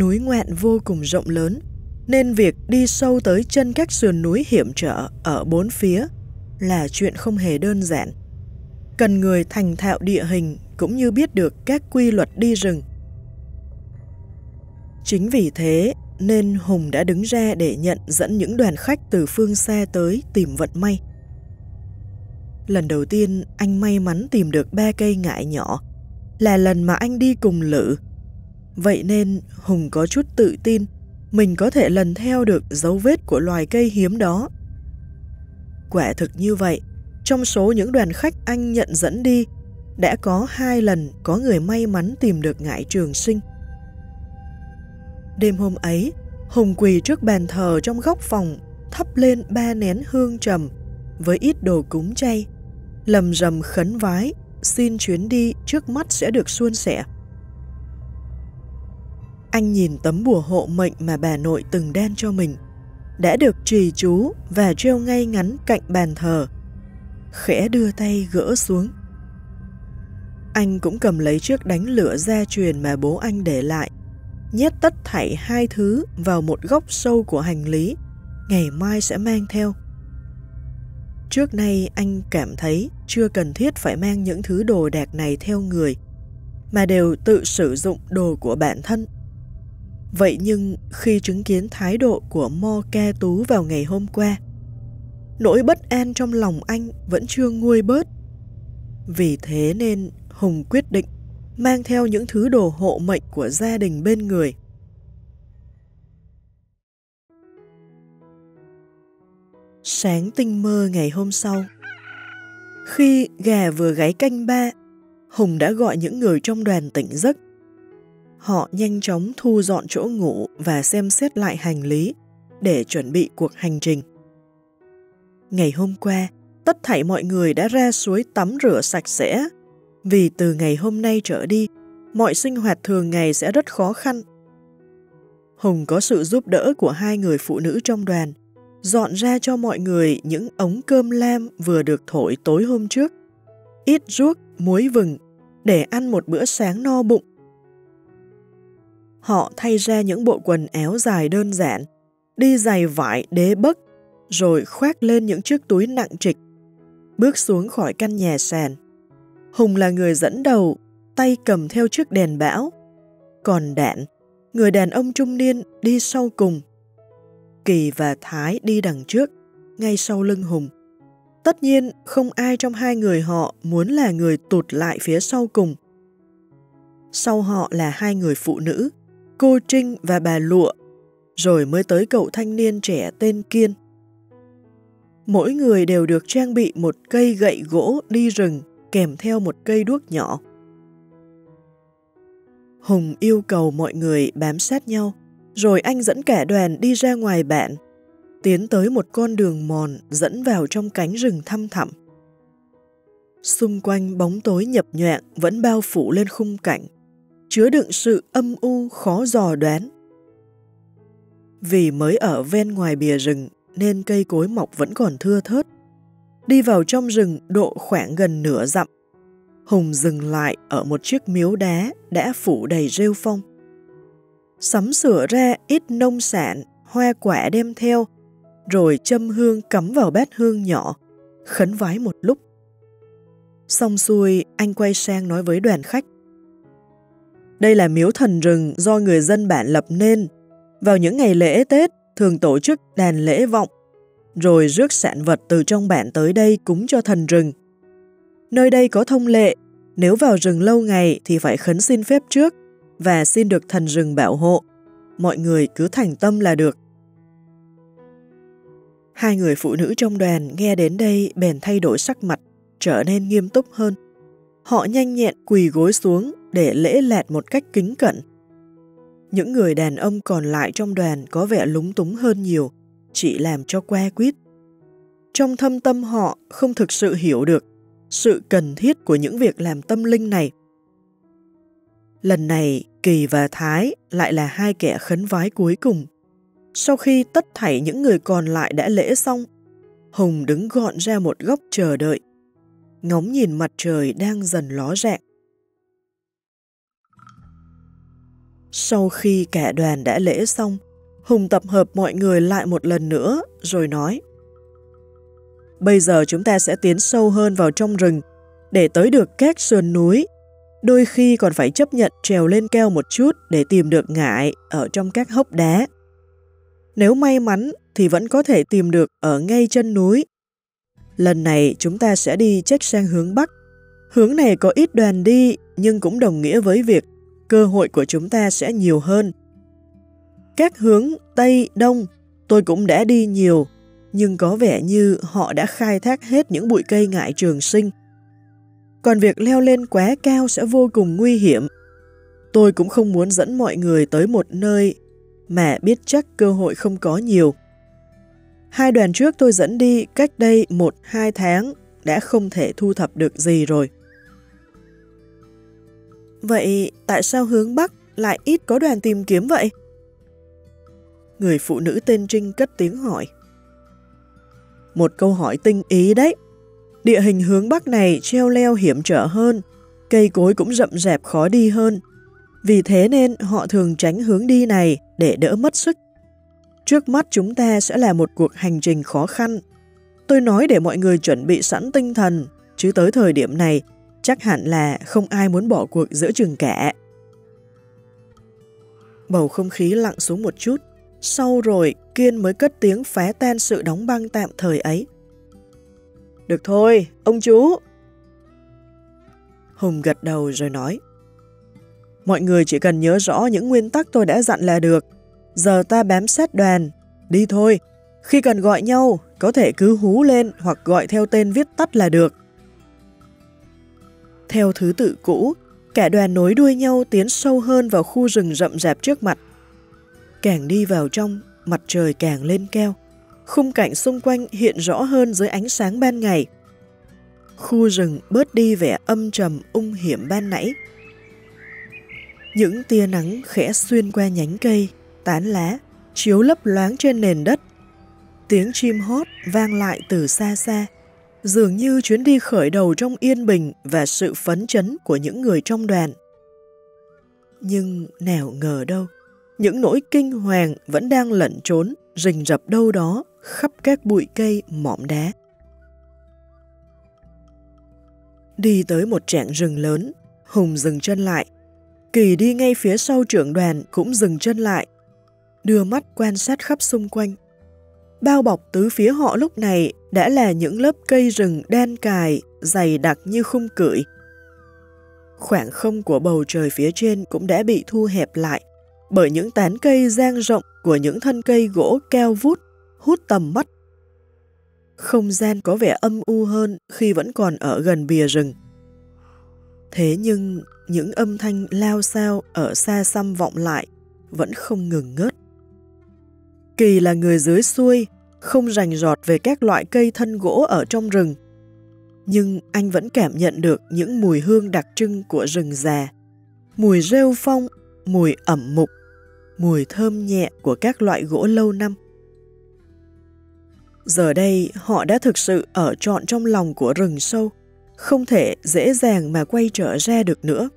Núi Ngoạn vô cùng rộng lớn, nên việc đi sâu tới chân các sườn núi hiểm trở ở bốn phía là chuyện không hề đơn giản. Cần người thành thạo địa hình cũng như biết được các quy luật đi rừng. Chính vì thế nên Hùng đã đứng ra để nhận dẫn những đoàn khách từ phương xa tới tìm vận may. Lần đầu tiên anh may mắn tìm được ba cây ngải nhỏ, là lần mà anh đi cùng Lữ. Vậy nên Hùng có chút tự tin mình có thể lần theo được dấu vết của loài cây hiếm đó. Quả thực như vậy, trong số những đoàn khách anh nhận dẫn đi, đã có hai lần có người may mắn tìm được ngải trường sinh. Đêm hôm ấy, Hùng quỳ trước bàn thờ trong góc phòng, thắp lên ba nén hương trầm với ít đồ cúng chay, lầm rầm khấn vái, xin chuyến đi trước mắt sẽ được suôn sẻ. Anh nhìn tấm bùa hộ mệnh mà bà nội từng đan cho mình, đã được trì chú và treo ngay ngắn cạnh bàn thờ, khẽ đưa tay gỡ xuống. Anh cũng cầm lấy chiếc đánh lửa gia truyền mà bố anh để lại, nhét tất thảy hai thứ vào một góc sâu của hành lý, ngày mai sẽ mang theo. Trước nay anh cảm thấy chưa cần thiết phải mang những thứ đồ đạc này theo người, mà đều tự sử dụng đồ của bản thân. Vậy nhưng khi chứng kiến thái độ của Mo Ke Tú vào ngày hôm qua, nỗi bất an trong lòng anh vẫn chưa nguôi bớt. Vì thế nên Hùng quyết định mang theo những thứ đồ hộ mệnh của gia đình bên người. Sáng tinh mơ ngày hôm sau, khi gà vừa gáy canh ba, Hùng đã gọi những người trong đoàn tỉnh giấc. Họ nhanh chóng thu dọn chỗ ngủ và xem xét lại hành lý để chuẩn bị cuộc hành trình. Ngày hôm qua, tất thảy mọi người đã ra suối tắm rửa sạch sẽ, vì từ ngày hôm nay trở đi, mọi sinh hoạt thường ngày sẽ rất khó khăn. Hùng có sự giúp đỡ của hai người phụ nữ trong đoàn, dọn ra cho mọi người những ống cơm lam vừa được thổi tối hôm trước, ít ruốc, muối vừng, để ăn một bữa sáng no bụng. Họ thay ra những bộ quần áo dài đơn giản, đi giày vải đế bấc, rồi khoác lên những chiếc túi nặng trịch, bước xuống khỏi căn nhà sàn. Hùng là người dẫn đầu, tay cầm theo chiếc đèn bão. Còn Đạn, người đàn ông trung niên, đi sau cùng. Kỳ và Thái đi đằng trước, ngay sau lưng Hùng. Tất nhiên, không ai trong hai người họ muốn là người tụt lại phía sau cùng. Sau họ là hai người phụ nữ, cô Trinh và bà Lụa, rồi mới tới cậu thanh niên trẻ tên Kiên. Mỗi người đều được trang bị một cây gậy gỗ đi rừng kèm theo một cây đuốc nhỏ. Hùng yêu cầu mọi người bám sát nhau, rồi anh dẫn cả đoàn đi ra ngoài bản, tiến tới một con đường mòn dẫn vào trong cánh rừng thăm thẳm. Xung quanh bóng tối nhập nhoạng vẫn bao phủ lên khung cảnh, chứa đựng sự âm u khó dò đoán. Vì mới ở ven ngoài bìa rừng nên cây cối mọc vẫn còn thưa thớt. Đi vào trong rừng độ khoảng gần nửa dặm, Hùng dừng lại ở một chiếc miếu đá đã phủ đầy rêu phong. Sắm sửa ra ít nông sản, hoa quả đem theo, rồi châm hương cắm vào bát hương nhỏ, khấn vái một lúc. Xong xuôi, anh quay sang nói với đoàn khách: đây là miếu thần rừng do người dân bản lập nên. Vào những ngày lễ Tết, thường tổ chức đàn lễ vọng, rồi rước sản vật từ trong bản tới đây cúng cho thần rừng. Nơi đây có thông lệ, nếu vào rừng lâu ngày thì phải khấn xin phép trước và xin được thần rừng bảo hộ. Mọi người cứ thành tâm là được. Hai người phụ nữ trong đoàn nghe đến đây bèn thay đổi sắc mặt, trở nên nghiêm túc hơn. Họ nhanh nhẹn quỳ gối xuống để lễ lạt một cách kính cẩn. Những người đàn ông còn lại trong đoàn có vẻ lúng túng hơn nhiều, chỉ làm cho que quýt. Trong thâm tâm họ không thực sự hiểu được sự cần thiết của những việc làm tâm linh này. Lần này, Kỳ và Thái lại là hai kẻ khấn vái cuối cùng. Sau khi tất thảy những người còn lại đã lễ xong, Hùng đứng gọn ra một góc chờ đợi, ngóng nhìn mặt trời đang dần ló dạng. Sau khi cả đoàn đã lễ xong, Hùng tập hợp mọi người lại một lần nữa rồi nói: Bây giờ chúng ta sẽ tiến sâu hơn vào trong rừng để tới được các sườn núi. Đôi khi còn phải chấp nhận trèo lên keo một chút để tìm được ngải ở trong các hốc đá. Nếu may mắn thì vẫn có thể tìm được ở ngay chân núi. Lần này chúng ta sẽ đi chếch sang hướng Bắc. Hướng này có ít đoàn đi nhưng cũng đồng nghĩa với việc cơ hội của chúng ta sẽ nhiều hơn. Các hướng Tây, Đông tôi cũng đã đi nhiều, nhưng có vẻ như họ đã khai thác hết những bụi cây ngải trường sinh. Còn việc leo lên quá cao sẽ vô cùng nguy hiểm. Tôi cũng không muốn dẫn mọi người tới một nơi mà biết chắc cơ hội không có nhiều. Hai đoàn trước tôi dẫn đi cách đây một hai tháng đã không thể thu thập được gì rồi. Vậy tại sao hướng Bắc lại ít có đoàn tìm kiếm vậy? Người phụ nữ tên Trinh cất tiếng hỏi. Một câu hỏi tinh ý đấy. Địa hình hướng Bắc này treo leo hiểm trở hơn, cây cối cũng rậm rạp khó đi hơn. Vì thế nên họ thường tránh hướng đi này để đỡ mất sức. Trước mắt chúng ta sẽ là một cuộc hành trình khó khăn. Tôi nói để mọi người chuẩn bị sẵn tinh thần, chứ tới thời điểm này chắc hẳn là không ai muốn bỏ cuộc giữa chừng cả. Bầu không khí lặng xuống một chút, sau rồi Kiên mới cất tiếng phá tan sự đóng băng tạm thời ấy. Được thôi, ông chú. Hùng gật đầu rồi nói: Mọi người chỉ cần nhớ rõ những nguyên tắc tôi đã dặn là được. Giờ ta bám sát đoàn, đi thôi. Khi cần gọi nhau, có thể cứ hú lên hoặc gọi theo tên viết tắt là được. Theo thứ tự cũ, cả đoàn nối đuôi nhau tiến sâu hơn vào khu rừng rậm rạp trước mặt. Càng đi vào trong, mặt trời càng lên keo. Khung cảnh xung quanh hiện rõ hơn dưới ánh sáng ban ngày. Khu rừng bớt đi vẻ âm trầm ung hiểm ban nãy. Những tia nắng khẽ xuyên qua nhánh cây, tán lá, chiếu lấp loáng trên nền đất. Tiếng chim hót vang lại từ xa xa, dường như chuyến đi khởi đầu trong yên bình và sự phấn chấn của những người trong đoàn. Nhưng nào ngờ đâu, những nỗi kinh hoàng vẫn đang lẩn trốn, rình rập đâu đó khắp các bụi cây mỏm đá. Đi tới một trạng rừng lớn, Hùng dừng chân lại. Kỳ đi ngay phía sau trưởng đoàn cũng dừng chân lại, đưa mắt quan sát khắp xung quanh. Bao bọc tứ phía họ lúc này đã là những lớp cây rừng đen cài, dày đặc như khung cửi. Khoảng không của bầu trời phía trên cũng đã bị thu hẹp lại bởi những tán cây dang rộng của những thân cây gỗ keo vút, hút tầm mắt. Không gian có vẻ âm u hơn khi vẫn còn ở gần bìa rừng. Thế nhưng những âm thanh lao xao ở xa xăm vọng lại vẫn không ngừng ngớt. Kỳ là người dưới xuôi, không rành rọt về các loại cây thân gỗ ở trong rừng, nhưng anh vẫn cảm nhận được những mùi hương đặc trưng của rừng già, mùi rêu phong, mùi ẩm mục, mùi thơm nhẹ của các loại gỗ lâu năm. Giờ đây họ đã thực sự ở trọn trong lòng của rừng sâu, không thể dễ dàng mà quay trở ra được nữa.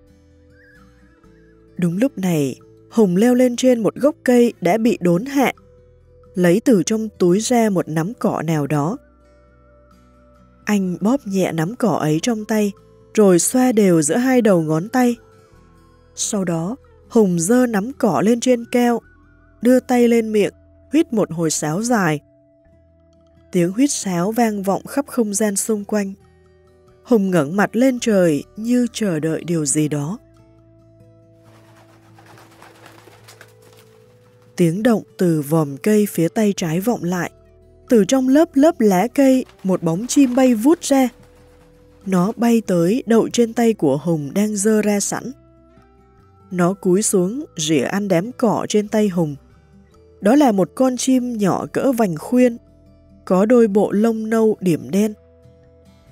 Đúng lúc này, Hùng leo lên trên một gốc cây đã bị đốn hạ, lấy từ trong túi ra một nắm cỏ nào đó. Anh bóp nhẹ nắm cỏ ấy trong tay, rồi xoa đều giữa hai đầu ngón tay. Sau đó, Hùng giơ nắm cỏ lên trên keo, đưa tay lên miệng, huýt một hồi sáo dài. Tiếng huýt sáo vang vọng khắp không gian xung quanh. Hùng ngẩng mặt lên trời như chờ đợi điều gì đó. Tiếng động từ vòm cây phía tay trái vọng lại. Từ trong lớp lớp lá cây, một bóng chim bay vút ra. Nó bay tới đậu trên tay của Hùng đang giơ ra sẵn. Nó cúi xuống rỉa ăn đám cỏ trên tay Hùng. Đó là một con chim nhỏ cỡ vành khuyên, có đôi bộ lông nâu điểm đen,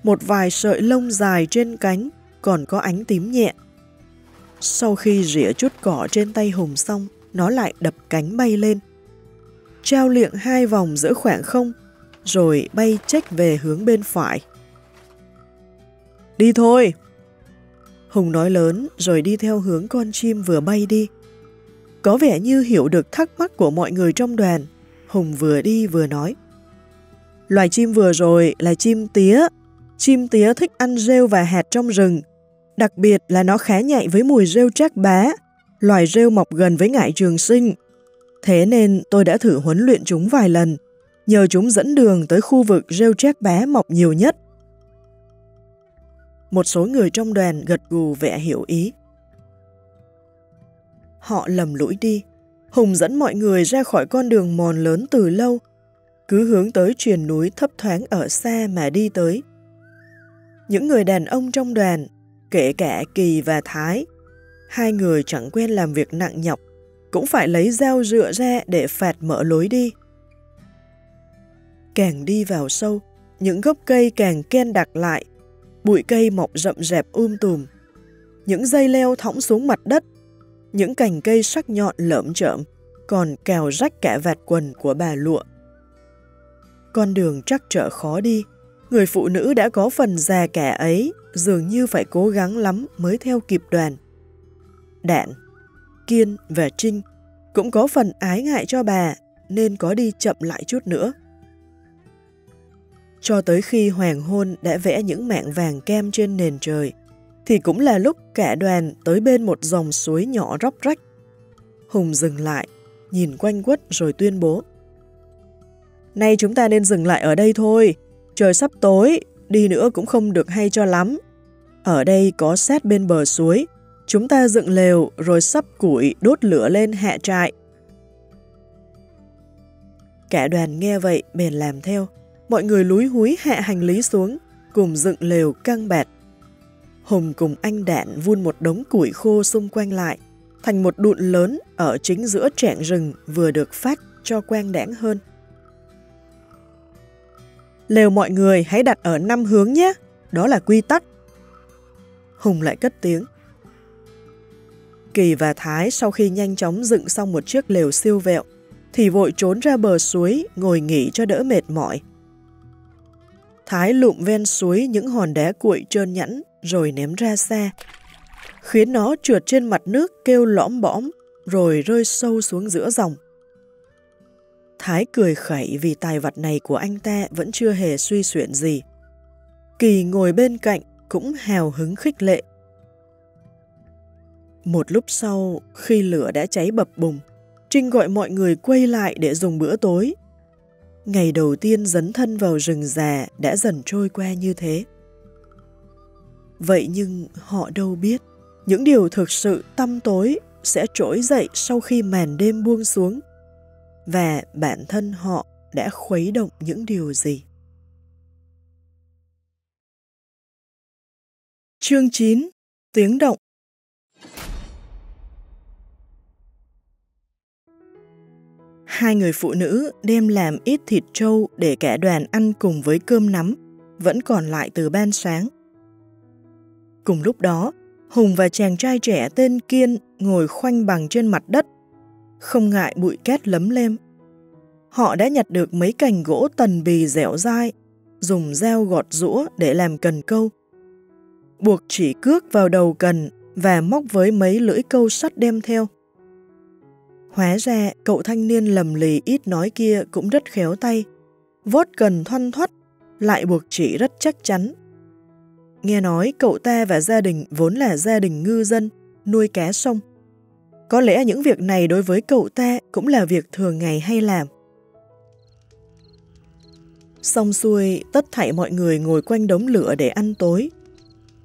một vài sợi lông dài trên cánh còn có ánh tím nhẹ. Sau khi rỉa chút cỏ trên tay Hùng xong, nó lại đập cánh bay lên, trao liệng hai vòng giữa khoảng không, rồi bay chếch về hướng bên phải. Đi thôi! Hùng nói lớn rồi đi theo hướng con chim vừa bay đi. Có vẻ như hiểu được thắc mắc của mọi người trong đoàn, Hùng vừa đi vừa nói. Loài chim vừa rồi là chim tía. Chim tía thích ăn rêu và hạt trong rừng. Đặc biệt là nó khá nhạy với mùi rêu trác bá, loài rêu mọc gần với ngải trường sinh. Thế nên tôi đã thử huấn luyện chúng vài lần, nhờ chúng dẫn đường tới khu vực rêu trác bá mọc nhiều nhất. Một số người trong đoàn gật gù vẻ hiểu ý. Họ lầm lũi đi. Hùng dẫn mọi người ra khỏi con đường mòn lớn từ lâu, cứ hướng tới triền núi thấp thoáng ở xa mà đi tới. Những người đàn ông trong đoàn, kể cả Kỳ và Thái, hai người chẳng quen làm việc nặng nhọc, cũng phải lấy dao rựa ra để phạt mở lối đi. Càng đi vào sâu, những gốc cây càng ken đặc lại, bụi cây mọc rậm rạp um tùm, những dây leo thõng xuống mặt đất, những cành cây sắc nhọn lởm chởm còn cào rách cả vạt quần của bà Lụa. Con đường trắc trở khó đi, người phụ nữ đã có phần già cả ấy dường như phải cố gắng lắm mới theo kịp đoàn. Đạn, Kiên và Trinh cũng có phần ái ngại cho bà nên có đi chậm lại chút nữa. Cho tới khi hoàng hôn đã vẽ những mảng vàng kem trên nền trời, thì cũng là lúc cả đoàn tới bên một dòng suối nhỏ róc rách. Hùng dừng lại, nhìn quanh quất rồi tuyên bố. Nay chúng ta nên dừng lại ở đây thôi, trời sắp tối, đi nữa cũng không được hay cho lắm. Ở đây có sát bên bờ suối, chúng ta dựng lều rồi sắp củi đốt lửa lên hạ trại. Cả đoàn nghe vậy bèn làm theo, mọi người lúi húi hạ hành lý xuống, cùng dựng lều căng bạt. Hùng cùng anh Đạn vun một đống củi khô xung quanh lại, thành một đụn lớn ở chính giữa trảng rừng vừa được phát cho quang đãng hơn. Lều mọi người hãy đặt ở năm hướng nhé, đó là quy tắc. Hùng lại cất tiếng. Kỳ và Thái sau khi nhanh chóng dựng xong một chiếc lều siêu vẹo, thì vội trốn ra bờ suối ngồi nghỉ cho đỡ mệt mỏi. Thái lụm ven suối những hòn đá cuội trơn nhẵn rồi ném ra xa, khiến nó trượt trên mặt nước kêu lõm bõm rồi rơi sâu xuống giữa dòng. Thái cười khẩy vì tài vật này của anh ta vẫn chưa hề suy xuyển gì. Kỳ ngồi bên cạnh cũng hào hứng khích lệ. Một lúc sau, khi lửa đã cháy bập bùng, Trinh gọi mọi người quay lại để dùng bữa tối. Ngày đầu tiên dấn thân vào rừng già đã dần trôi qua như thế. Vậy nhưng họ đâu biết, những điều thực sự tăm tối sẽ trỗi dậy sau khi màn đêm buông xuống, và bản thân họ đã khuấy động những điều gì. Chương chín. Tiếng động. Hai người phụ nữ đem làm ít thịt trâu để cả đoàn ăn cùng với cơm nắm, vẫn còn lại từ ban sáng. Cùng lúc đó, Hùng và chàng trai trẻ tên Kiên ngồi khoanh bằng trên mặt đất, không ngại bụi cát lấm lem. Họ đã nhặt được mấy cành gỗ tần bì dẻo dai, dùng dao gọt rũa để làm cần câu. Buộc chỉ cước vào đầu cần và móc với mấy lưỡi câu sắt đem theo. Hóa ra cậu thanh niên lầm lì ít nói kia cũng rất khéo tay, vót cần thoăn thoắt, lại buộc chỉ rất chắc chắn. Nghe nói cậu ta và gia đình vốn là gia đình ngư dân, nuôi cá sông. Có lẽ những việc này đối với cậu ta cũng là việc thường ngày hay làm. Xong xuôi, tất thảy mọi người ngồi quanh đống lửa để ăn tối.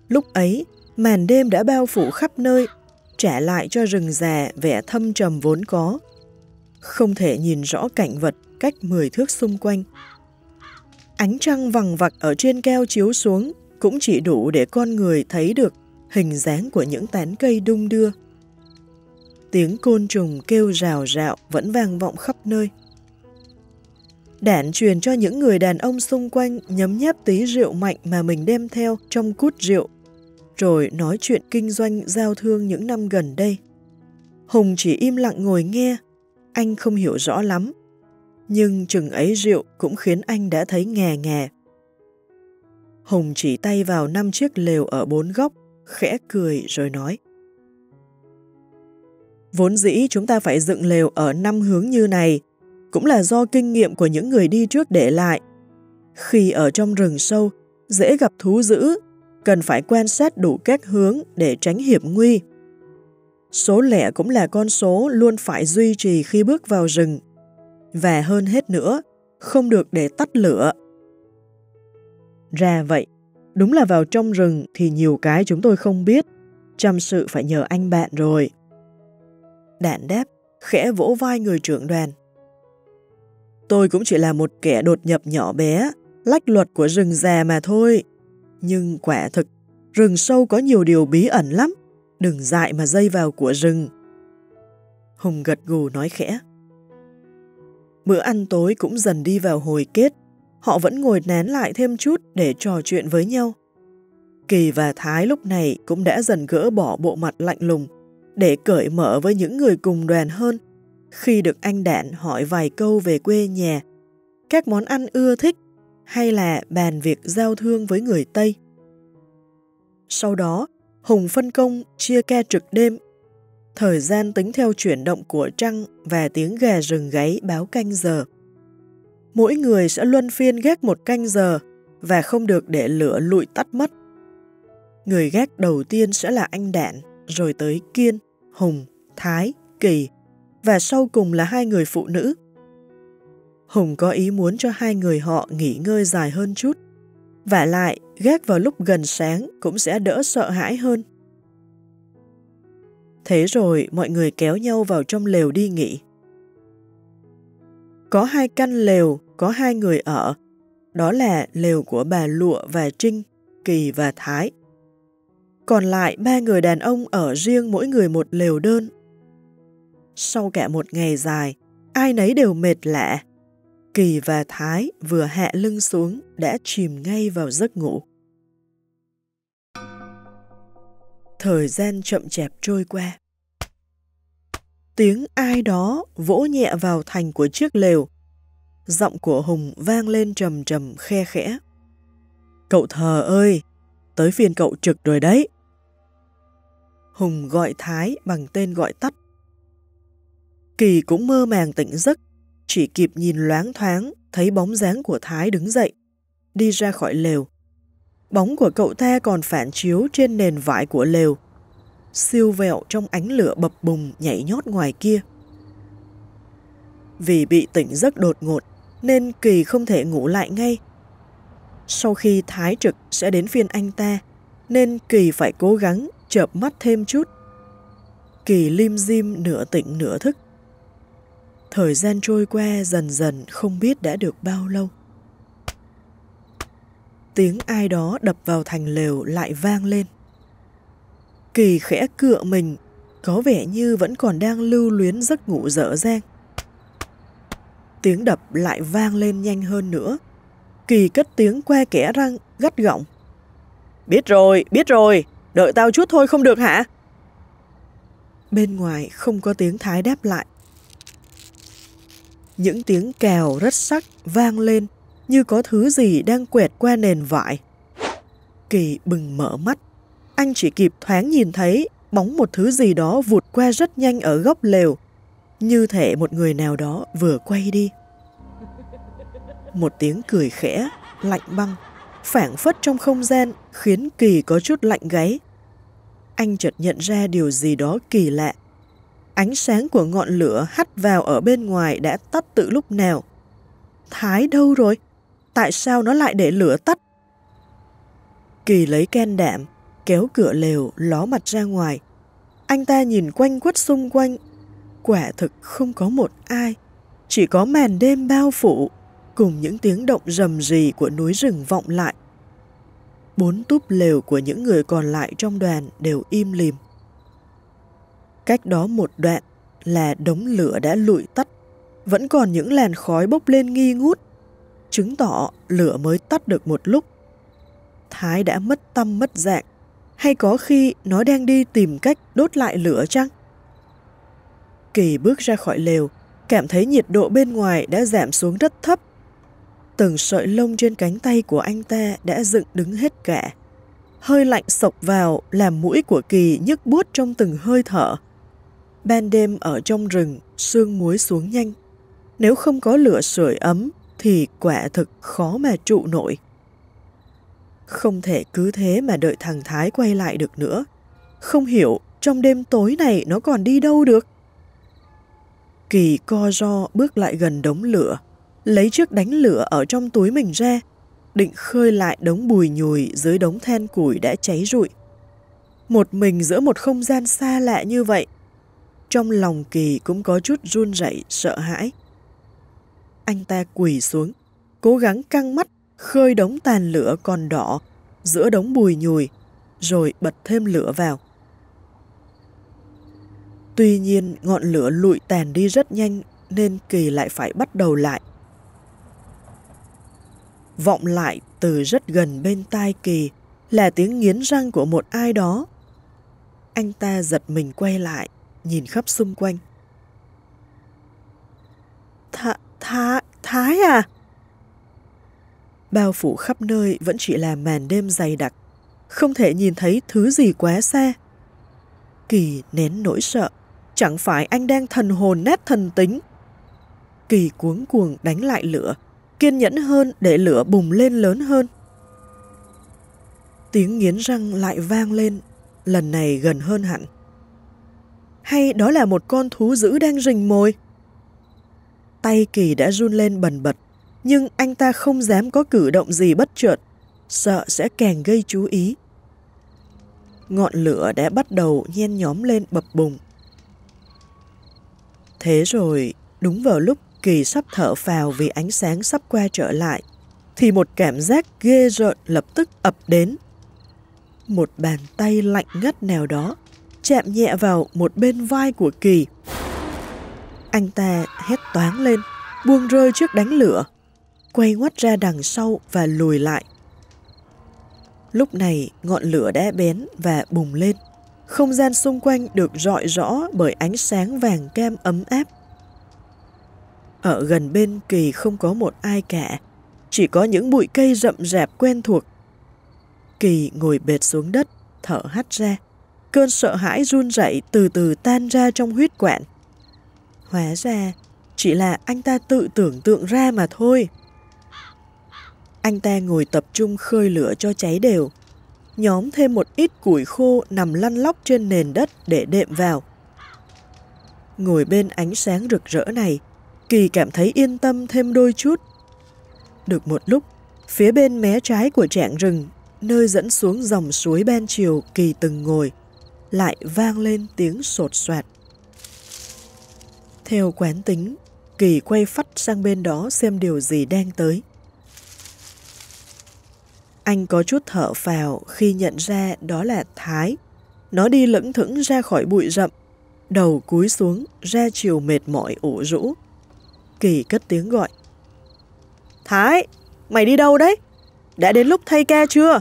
Lúc ấy, màn đêm đã bao phủ khắp nơi, trả lại cho rừng già vẻ thâm trầm vốn có. Không thể nhìn rõ cảnh vật cách mười thước xung quanh. Ánh trăng vằng vặc ở trên cao chiếu xuống cũng chỉ đủ để con người thấy được hình dáng của những tán cây đung đưa. Tiếng côn trùng kêu rào rạo vẫn vang vọng khắp nơi. Đạn truyền cho những người đàn ông xung quanh nhấm nháp tí rượu mạnh mà mình đem theo trong cút rượu, rồi nói chuyện kinh doanh giao thương những năm gần đây. Hùng chỉ im lặng ngồi nghe, anh không hiểu rõ lắm, nhưng chừng ấy rượu cũng khiến anh đã thấy ngà ngà. Hùng chỉ tay vào năm chiếc lều ở bốn góc, khẽ cười rồi nói. Vốn dĩ chúng ta phải dựng lều ở năm hướng như này, cũng là do kinh nghiệm của những người đi trước để lại. Khi ở trong rừng sâu, dễ gặp thú dữ, cần phải quan sát đủ các hướng để tránh hiểm nguy. Số lẻ cũng là con số luôn phải duy trì khi bước vào rừng. Và hơn hết nữa, không được để tắt lửa. Ra vậy, đúng là vào trong rừng thì nhiều cái chúng tôi không biết, chăm sự phải nhờ anh bạn rồi. Đạn đáp, khẽ vỗ vai người trưởng đoàn. Tôi cũng chỉ là một kẻ đột nhập nhỏ bé, lách luật của rừng già mà thôi. Nhưng quả thực, rừng sâu có nhiều điều bí ẩn lắm, đừng dại mà dây vào của rừng. Hùng gật gù nói khẽ. Bữa ăn tối cũng dần đi vào hồi kết, họ vẫn ngồi nán lại thêm chút để trò chuyện với nhau. Kỳ và Thái lúc này cũng đã dần gỡ bỏ bộ mặt lạnh lùng để cởi mở với những người cùng đoàn hơn. Khi được anh Đạn hỏi vài câu về quê nhà, các món ăn ưa thích hay là bàn việc giao thương với người Tây. Sau đó, Hùng phân công chia ca trực đêm, thời gian tính theo chuyển động của trăng và tiếng gà rừng gáy báo canh giờ. Mỗi người sẽ luân phiên gác một canh giờ và không được để lửa lụi tắt mất. Người gác đầu tiên sẽ là anh Đạn, rồi tới Kiên, Hùng, Thái, Kỳ, và sau cùng là hai người phụ nữ. Hùng có ý muốn cho hai người họ nghỉ ngơi dài hơn chút, vả lại gác vào lúc gần sáng cũng sẽ đỡ sợ hãi hơn. Thế rồi mọi người kéo nhau vào trong lều đi nghỉ. Có hai căn lều, có hai người ở, đó là lều của bà Lụa và Trinh, Kỳ và Thái. Còn lại ba người đàn ông ở riêng mỗi người một lều đơn. Sau cả một ngày dài, ai nấy đều mệt lạ. Kỳ và Thái vừa hạ lưng xuống đã chìm ngay vào giấc ngủ. Thời gian chậm chạp trôi qua. Tiếng ai đó vỗ nhẹ vào thành của chiếc lều. Giọng của Hùng vang lên trầm trầm khe khẽ. Cậu thờ ơi, tới phiên cậu trực rồi đấy. Hùng gọi Thái bằng tên gọi tắt. Kỳ cũng mơ màng tỉnh giấc, chỉ kịp nhìn loáng thoáng thấy bóng dáng của Thái đứng dậy, đi ra khỏi lều. Bóng của cậu ta còn phản chiếu trên nền vải của lều, siêu vẹo trong ánh lửa bập bùng nhảy nhót ngoài kia. Vì bị tỉnh giấc đột ngột nên Kỳ không thể ngủ lại ngay. Sau khi Thái trực sẽ đến phiên anh ta, nên Kỳ phải cố gắng chợp mắt thêm chút. Kỳ lim dim nửa tỉnh nửa thức. Thời gian trôi qua dần dần không biết đã được bao lâu. Tiếng ai đó đập vào thành lều lại vang lên. Kỳ khẽ cựa mình, có vẻ như vẫn còn đang lưu luyến giấc ngủ dở dang. Tiếng đập lại vang lên nhanh hơn nữa. Kỳ cất tiếng que kẽ răng, gắt gỏng. Biết rồi, biết rồi, đợi tao chút thôi không được hả? Bên ngoài không có tiếng Thái đáp lại. Những tiếng kèo rất sắc vang lên như có thứ gì đang quẹt qua nền vải. Kỳ bừng mở mắt, anh chỉ kịp thoáng nhìn thấy bóng một thứ gì đó vụt qua rất nhanh ở góc lều, như thể một người nào đó vừa quay đi. Một tiếng cười khẽ, lạnh băng, phảng phất trong không gian khiến Kỳ có chút lạnh gáy. Anh chợt nhận ra điều gì đó kỳ lạ. Ánh sáng của ngọn lửa hắt vào ở bên ngoài đã tắt từ lúc nào. Thái đâu rồi? Tại sao nó lại để lửa tắt? Kỳ lấy can đảm, kéo cửa lều, ló mặt ra ngoài. Anh ta nhìn quanh quất xung quanh. Quả thực không có một ai, chỉ có màn đêm bao phủ, cùng những tiếng động rầm rì của núi rừng vọng lại. Bốn túp lều của những người còn lại trong đoàn đều im lìm. Cách đó một đoạn là đống lửa đã lụi tắt, vẫn còn những làn khói bốc lên nghi ngút, chứng tỏ lửa mới tắt được một lúc. Thái đã mất tăm mất dạng, hay có khi nó đang đi tìm cách đốt lại lửa chăng? Kỳ bước ra khỏi lều, cảm thấy nhiệt độ bên ngoài đã giảm xuống rất thấp. Từng sợi lông trên cánh tay của anh ta đã dựng đứng hết cả. Hơi lạnh xộc vào làm mũi của Kỳ nhức buốt trong từng hơi thở. Ban đêm ở trong rừng, sương muối xuống nhanh. Nếu không có lửa sưởi ấm thì quả thực khó mà trụ nổi. Không thể cứ thế mà đợi thằng Thái quay lại được nữa. Không hiểu trong đêm tối này nó còn đi đâu được. Kỳ co ro bước lại gần đống lửa, lấy chiếc đánh lửa ở trong túi mình ra, định khơi lại đống bùi nhùi dưới đống than củi đã cháy rụi. Một mình giữa một không gian xa lạ như vậy, trong lòng Kỳ cũng có chút run rẩy sợ hãi. Anh ta quỳ xuống, cố gắng căng mắt khơi đống tàn lửa còn đỏ giữa đống bùi nhùi, rồi bật thêm lửa vào. Tuy nhiên ngọn lửa lụi tàn đi rất nhanh nên Kỳ lại phải bắt đầu lại. Vọng lại từ rất gần bên tai Kỳ là tiếng nghiến răng của một ai đó. Anh ta giật mình quay lại, nhìn khắp xung quanh. Thái, Thái, Thái à? Bao phủ khắp nơi vẫn chỉ là màn đêm dày đặc, không thể nhìn thấy thứ gì quá xa. Kỳ nén nỗi sợ, chẳng phải anh đang thần hồn nát thần tính. Kỳ cuống cuồng đánh lại lửa, kiên nhẫn hơn để lửa bùng lên lớn hơn. Tiếng nghiến răng lại vang lên, lần này gần hơn hẳn. Hay đó là một con thú dữ đang rình mồi? Tay Kỳ đã run lên bần bật, nhưng anh ta không dám có cử động gì bất chợt, sợ sẽ càng gây chú ý. Ngọn lửa đã bắt đầu nhen nhóm lên bập bùng. Thế rồi, đúng vào lúc Kỳ sắp thở phào vì ánh sáng sắp qua trở lại, thì một cảm giác ghê rợn lập tức ập đến. Một bàn tay lạnh ngắt nào đó chạm nhẹ vào một bên vai của Kỳ. Anh ta hét toáng lên, buông rơi chiếc đánh lửa, quay ngoắt ra đằng sau và lùi lại. Lúc này ngọn lửa đã bén và bùng lên, không gian xung quanh được rọi rõ bởi ánh sáng vàng kem ấm áp. Ở gần bên Kỳ không có một ai cả, chỉ có những bụi cây rậm rạp quen thuộc. Kỳ ngồi bệt xuống đất, thở hắt ra. Cơn sợ hãi run rẩy từ từ tan ra trong huyết quản. Hóa ra chỉ là anh ta tự tưởng tượng ra mà thôi. Anh ta ngồi tập trung khơi lửa cho cháy đều, nhóm thêm một ít củi khô nằm lăn lóc trên nền đất để đệm vào. Ngồi bên ánh sáng rực rỡ này, Kỳ cảm thấy yên tâm thêm đôi chút. Được một lúc, phía bên mé trái của trạng rừng, nơi dẫn xuống dòng suối ban chiều Kỳ từng ngồi, lại vang lên tiếng sột soạt. Theo quán tính, Kỳ quay phắt sang bên đó xem điều gì đang tới. Anh có chút thở phào khi nhận ra đó là Thái. Nó đi lững thững ra khỏi bụi rậm, đầu cúi xuống, ra chiều mệt mỏi ủ rũ. Kỳ cất tiếng gọi. Thái, mày đi đâu đấy? Đã đến lúc thay ca chưa?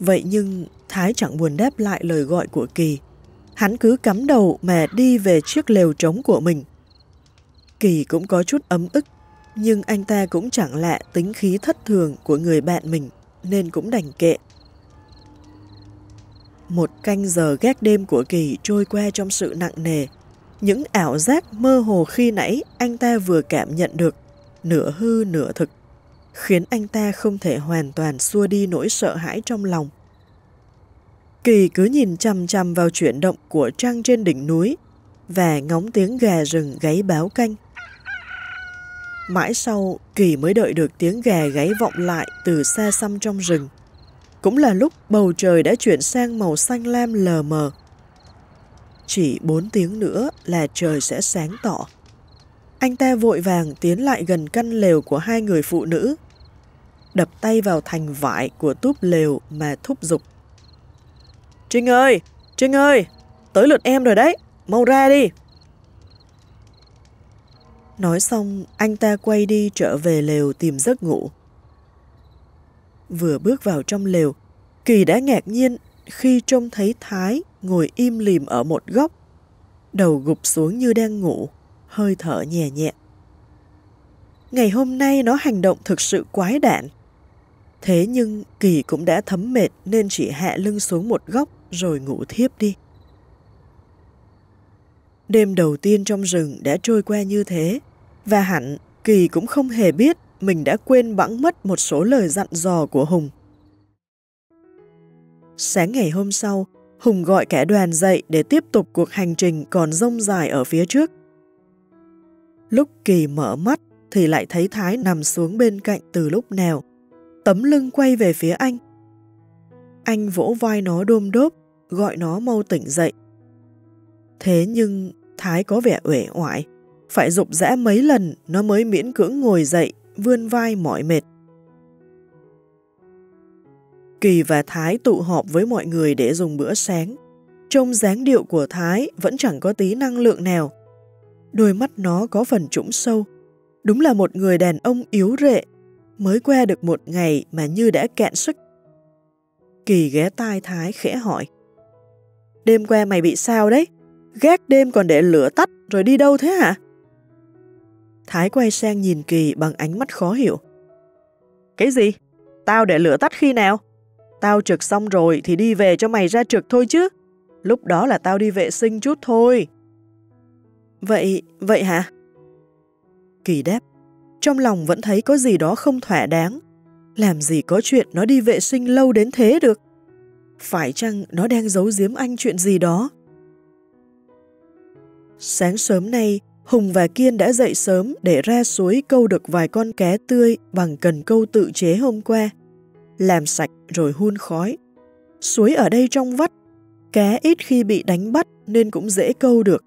Vậy nhưng Thái chẳng buồn đáp lại lời gọi của Kỳ. Hắn cứ cắm đầu mà đi về chiếc lều trống của mình. Kỳ cũng có chút ấm ức, nhưng anh ta cũng chẳng lạ tính khí thất thường của người bạn mình, nên cũng đành kệ. Một canh giờ gác đêm của Kỳ trôi qua trong sự nặng nề. Những ảo giác mơ hồ khi nãy anh ta vừa cảm nhận được, nửa hư nửa thực, khiến anh ta không thể hoàn toàn xua đi nỗi sợ hãi trong lòng. Kỳ cứ nhìn chằm chằm vào chuyển động của trăng trên đỉnh núi và ngóng tiếng gà rừng gáy báo canh. Mãi sau, Kỳ mới đợi được tiếng gà gáy vọng lại từ xa xăm trong rừng. Cũng là lúc bầu trời đã chuyển sang màu xanh lam lờ mờ. Chỉ bốn tiếng nữa là trời sẽ sáng tỏ. Anh ta vội vàng tiến lại gần căn lều của hai người phụ nữ, đập tay vào thành vải của túp lều mà thúc giục. Trinh ơi! Trinh ơi! Tới lượt em rồi đấy! Mau ra đi! Nói xong, anh ta quay đi trở về lều tìm giấc ngủ. Vừa bước vào trong lều, Kỳ đã ngạc nhiên khi trông thấy Thái ngồi im lìm ở một góc, đầu gục xuống như đang ngủ, hơi thở nhẹ nhẹ. Ngày hôm nay nó hành động thực sự quái đản. Thế nhưng Kỳ cũng đã thấm mệt nên chỉ hạ lưng xuống một góc rồi ngủ thiếp đi. Đêm đầu tiên trong rừng đã trôi qua như thế, và hẳn Kỳ cũng không hề biết mình đã quên bẵng mất một số lời dặn dò của Hùng. Sáng ngày hôm sau, Hùng gọi cả đoàn dậy để tiếp tục cuộc hành trình còn rông dài ở phía trước. Lúc Kỳ mở mắt thì lại thấy Thái nằm xuống bên cạnh từ lúc nào, tấm lưng quay về phía anh. Anh vỗ vai nó đôm đốp, gọi nó mau tỉnh dậy. Thế nhưng Thái có vẻ uể oải, phải rục rã mấy lần nó mới miễn cưỡng ngồi dậy, vươn vai mỏi mệt. Kỳ và Thái tụ họp với mọi người để dùng bữa sáng. Trông dáng điệu của Thái vẫn chẳng có tí năng lượng nào. Đôi mắt nó có phần trũng sâu. Đúng là một người đàn ông yếu rệ, mới qua được một ngày mà như đã cạn sức. Kỳ ghé tai Thái khẽ hỏi. Đêm qua mày bị sao đấy? Gác đêm còn để lửa tắt rồi đi đâu thế hả? Thái quay sang nhìn Kỳ bằng ánh mắt khó hiểu. Cái gì? Tao để lửa tắt khi nào? Tao trực xong rồi thì đi về cho mày ra trực thôi chứ. Lúc đó là tao đi vệ sinh chút thôi. Vậy, vậy hả? Kỳ đáp, trong lòng vẫn thấy có gì đó không thỏa đáng. Làm gì có chuyện nó đi vệ sinh lâu đến thế được? Phải chăng nó đang giấu giếm anh chuyện gì đó? Sáng sớm nay, Hùng và Kiên đã dậy sớm để ra suối câu được vài con cá tươi bằng cần câu tự chế hôm qua. Làm sạch rồi hun khói. Suối ở đây trong vắt, cá ít khi bị đánh bắt nên cũng dễ câu được.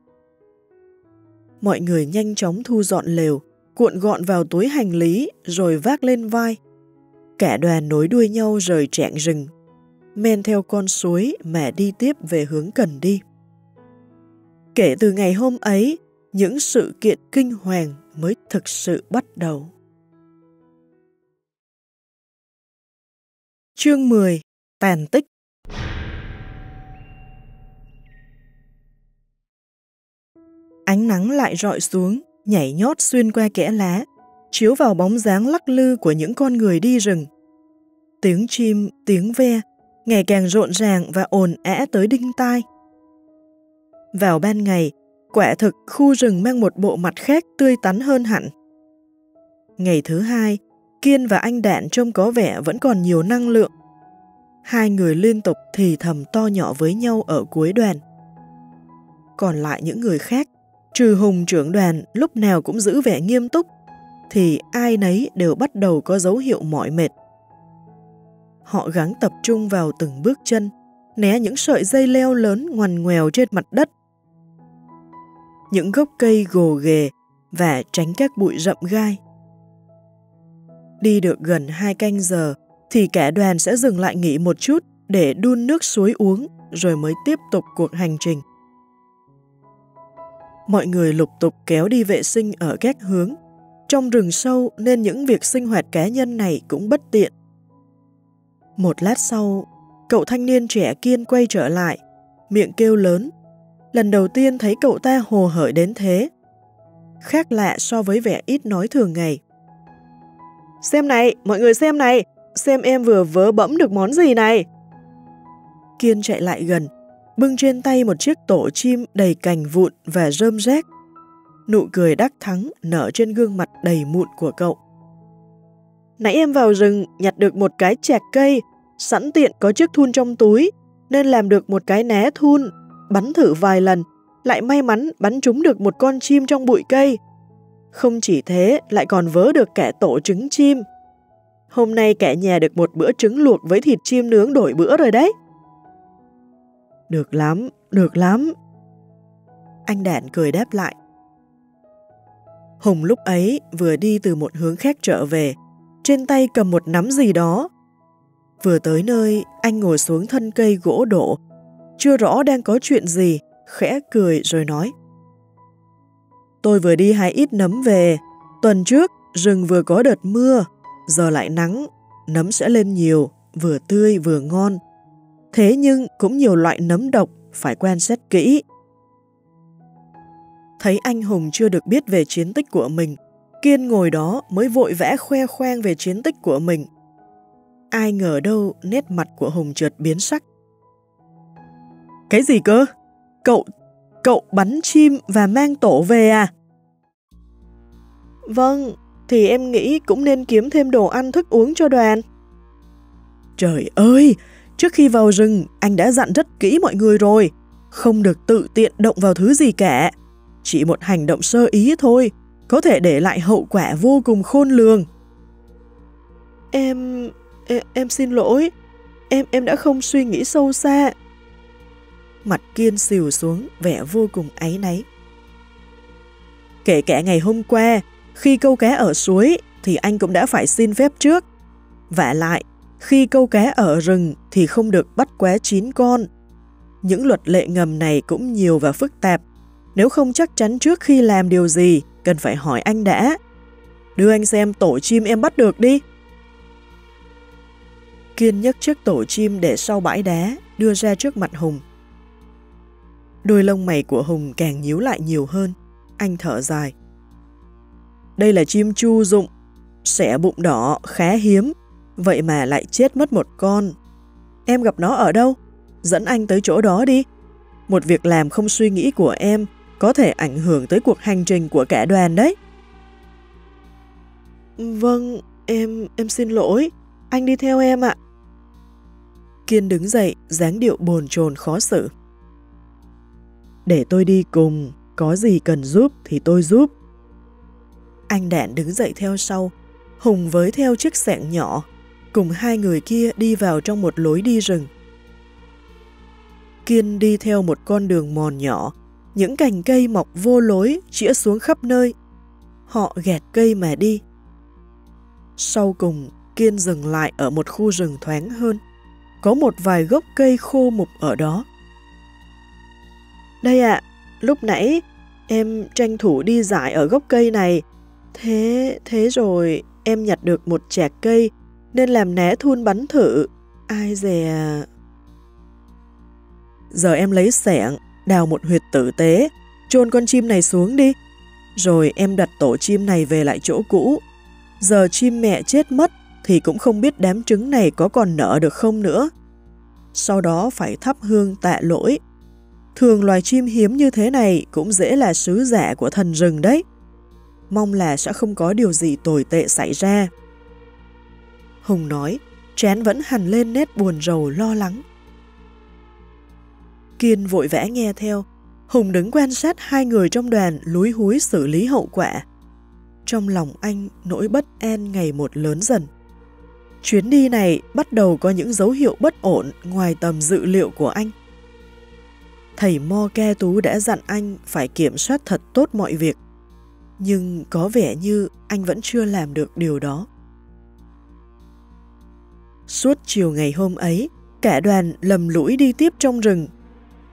Mọi người nhanh chóng thu dọn lều, cuộn gọn vào túi hành lý rồi vác lên vai. Cả đoàn nối đuôi nhau rời trảng rừng, men theo con suối mà đi tiếp về hướng cần đi. Kể từ ngày hôm ấy, những sự kiện kinh hoàng mới thực sự bắt đầu. Chương mười. Tàn tích. Ánh nắng lại rọi xuống, nhảy nhót xuyên qua kẽ lá, chiếu vào bóng dáng lắc lư của những con người đi rừng. Tiếng chim, tiếng ve ngày càng rộn ràng và ồn ã tới đinh tai. Vào ban ngày, quả thực khu rừng mang một bộ mặt khác tươi tắn hơn hẳn. Ngày thứ hai, Kiên và anh Đạn trông có vẻ vẫn còn nhiều năng lượng. Hai người liên tục thì thầm to nhỏ với nhau ở cuối đoàn. Còn lại những người khác, trừ Hùng trưởng đoàn lúc nào cũng giữ vẻ nghiêm túc, thì ai nấy đều bắt đầu có dấu hiệu mỏi mệt. Họ gắng tập trung vào từng bước chân, né những sợi dây leo lớn ngoằn ngoèo trên mặt đất, những gốc cây gồ ghề và tránh các bụi rậm gai. Đi được gần hai canh giờ thì cả đoàn sẽ dừng lại nghỉ một chút để đun nước suối uống rồi mới tiếp tục cuộc hành trình. Mọi người lục tục kéo đi vệ sinh ở các hướng. Trong rừng sâu nên những việc sinh hoạt cá nhân này cũng bất tiện. Một lát sau, cậu thanh niên trẻ Kiên quay trở lại, miệng kêu lớn. Lần đầu tiên thấy cậu ta hồ hởi đến thế, khác lạ so với vẻ ít nói thường ngày. Xem này, mọi người xem này, xem em vừa vớ bẫm được món gì này. Kiên chạy lại gần, bưng trên tay một chiếc tổ chim đầy cành vụn và rơm rác. Nụ cười đắc thắng nở trên gương mặt đầy mụn của cậu. Nãy em vào rừng nhặt được một cái chạc cây, sẵn tiện có chiếc thun trong túi, nên làm được một cái né thun, bắn thử vài lần, lại may mắn bắn trúng được một con chim trong bụi cây. Không chỉ thế, lại còn vớ được cả tổ trứng chim. Hôm nay cả nhà được một bữa trứng luộc với thịt chim nướng đổi bữa rồi đấy. Được lắm, được lắm. Anh Đạn cười đáp lại. Hùng lúc ấy vừa đi từ một hướng khác trở về, trên tay cầm một nắm gì đó. Vừa tới nơi, anh ngồi xuống thân cây gỗ đổ, chưa rõ đang có chuyện gì, khẽ cười rồi nói. Tôi vừa đi hái ít nấm về, tuần trước rừng vừa có đợt mưa, giờ lại nắng, nấm sẽ lên nhiều, vừa tươi vừa ngon. Thế nhưng cũng nhiều loại nấm độc, phải quan sát kỹ. Thấy anh Hùng chưa được biết về chiến tích của mình, Kiên ngồi đó mới vội vã khoe khoang về chiến tích của mình. Ai ngờ đâu nét mặt của Hùng chợt biến sắc. Cái gì cơ? Cậu, cậu bắn chim và mang tổ về à? Vâng, thì em nghĩ cũng nên kiếm thêm đồ ăn thức uống cho đoàn. Trời ơi, trước khi vào rừng anh đã dặn rất kỹ mọi người rồi, không được tự tiện động vào thứ gì cả. Chỉ một hành động sơ ý thôi, có thể để lại hậu quả vô cùng khôn lường. Em... em, em xin lỗi, em, em đã không suy nghĩ sâu xa. Mặt Kiên xìu xuống, vẻ vô cùng áy náy. Kể cả ngày hôm qua, khi câu cá ở suối thì anh cũng đã phải xin phép trước. Vả lại, khi câu cá ở rừng thì không được bắt quá chín con. Những luật lệ ngầm này cũng nhiều và phức tạp. Nếu không chắc chắn trước khi làm điều gì, cần phải hỏi anh đã. Đưa anh xem tổ chim em bắt được đi. Kiên nhấc chiếc tổ chim để sau bãi đá, đưa ra trước mặt Hùng. Đôi lông mày của Hùng càng nhíu lại nhiều hơn. Anh thở dài. Đây là chim chu dụng, sẻ bụng đỏ, khá hiếm. Vậy mà lại chết mất một con. Em gặp nó ở đâu? Dẫn anh tới chỗ đó đi. Một việc làm không suy nghĩ của em có thể ảnh hưởng tới cuộc hành trình của cả đoàn đấy. Vâng, em, em xin lỗi. Anh đi theo em ạ. Kiên đứng dậy, dáng điệu bồn chồn khó xử. Để tôi đi cùng, có gì cần giúp thì tôi giúp. Anh Đạn đứng dậy theo sau, Hùng với theo chiếc xẻng nhỏ, cùng hai người kia đi vào trong một lối đi rừng. Kiên đi theo một con đường mòn nhỏ, những cành cây mọc vô lối, chĩa xuống khắp nơi. Họ gạt cây mà đi. Sau cùng, Kiên dừng lại ở một khu rừng thoáng hơn, có một vài gốc cây khô mục ở đó. Đây ạ, à, lúc nãy em tranh thủ đi dải ở gốc cây này, thế thế rồi em nhặt được một chạc cây nên làm né thun bắn thử, ai dè. Giờ em lấy xẻng, đào một huyệt tử tế, chôn con chim này xuống đi, rồi em đặt tổ chim này về lại chỗ cũ. Giờ chim mẹ chết mất thì cũng không biết đám trứng này có còn nở được không nữa. Sau đó phải thắp hương tạ lỗi. Thường loài chim hiếm như thế này cũng dễ là sứ giả của thần rừng đấy. Mong là sẽ không có điều gì tồi tệ xảy ra. Hùng nói, trán vẫn hằn lên nét buồn rầu lo lắng. Kiên vội vã nghe theo. Hùng đứng quan sát hai người trong đoàn lúi húi xử lý hậu quả. Trong lòng anh nỗi bất an ngày một lớn dần. Chuyến đi này bắt đầu có những dấu hiệu bất ổn ngoài tầm dự liệu của anh. Thầy Mo Ke Tú đã dặn anh phải kiểm soát thật tốt mọi việc, nhưng có vẻ như anh vẫn chưa làm được điều đó. Suốt chiều ngày hôm ấy, cả đoàn lầm lũi đi tiếp trong rừng,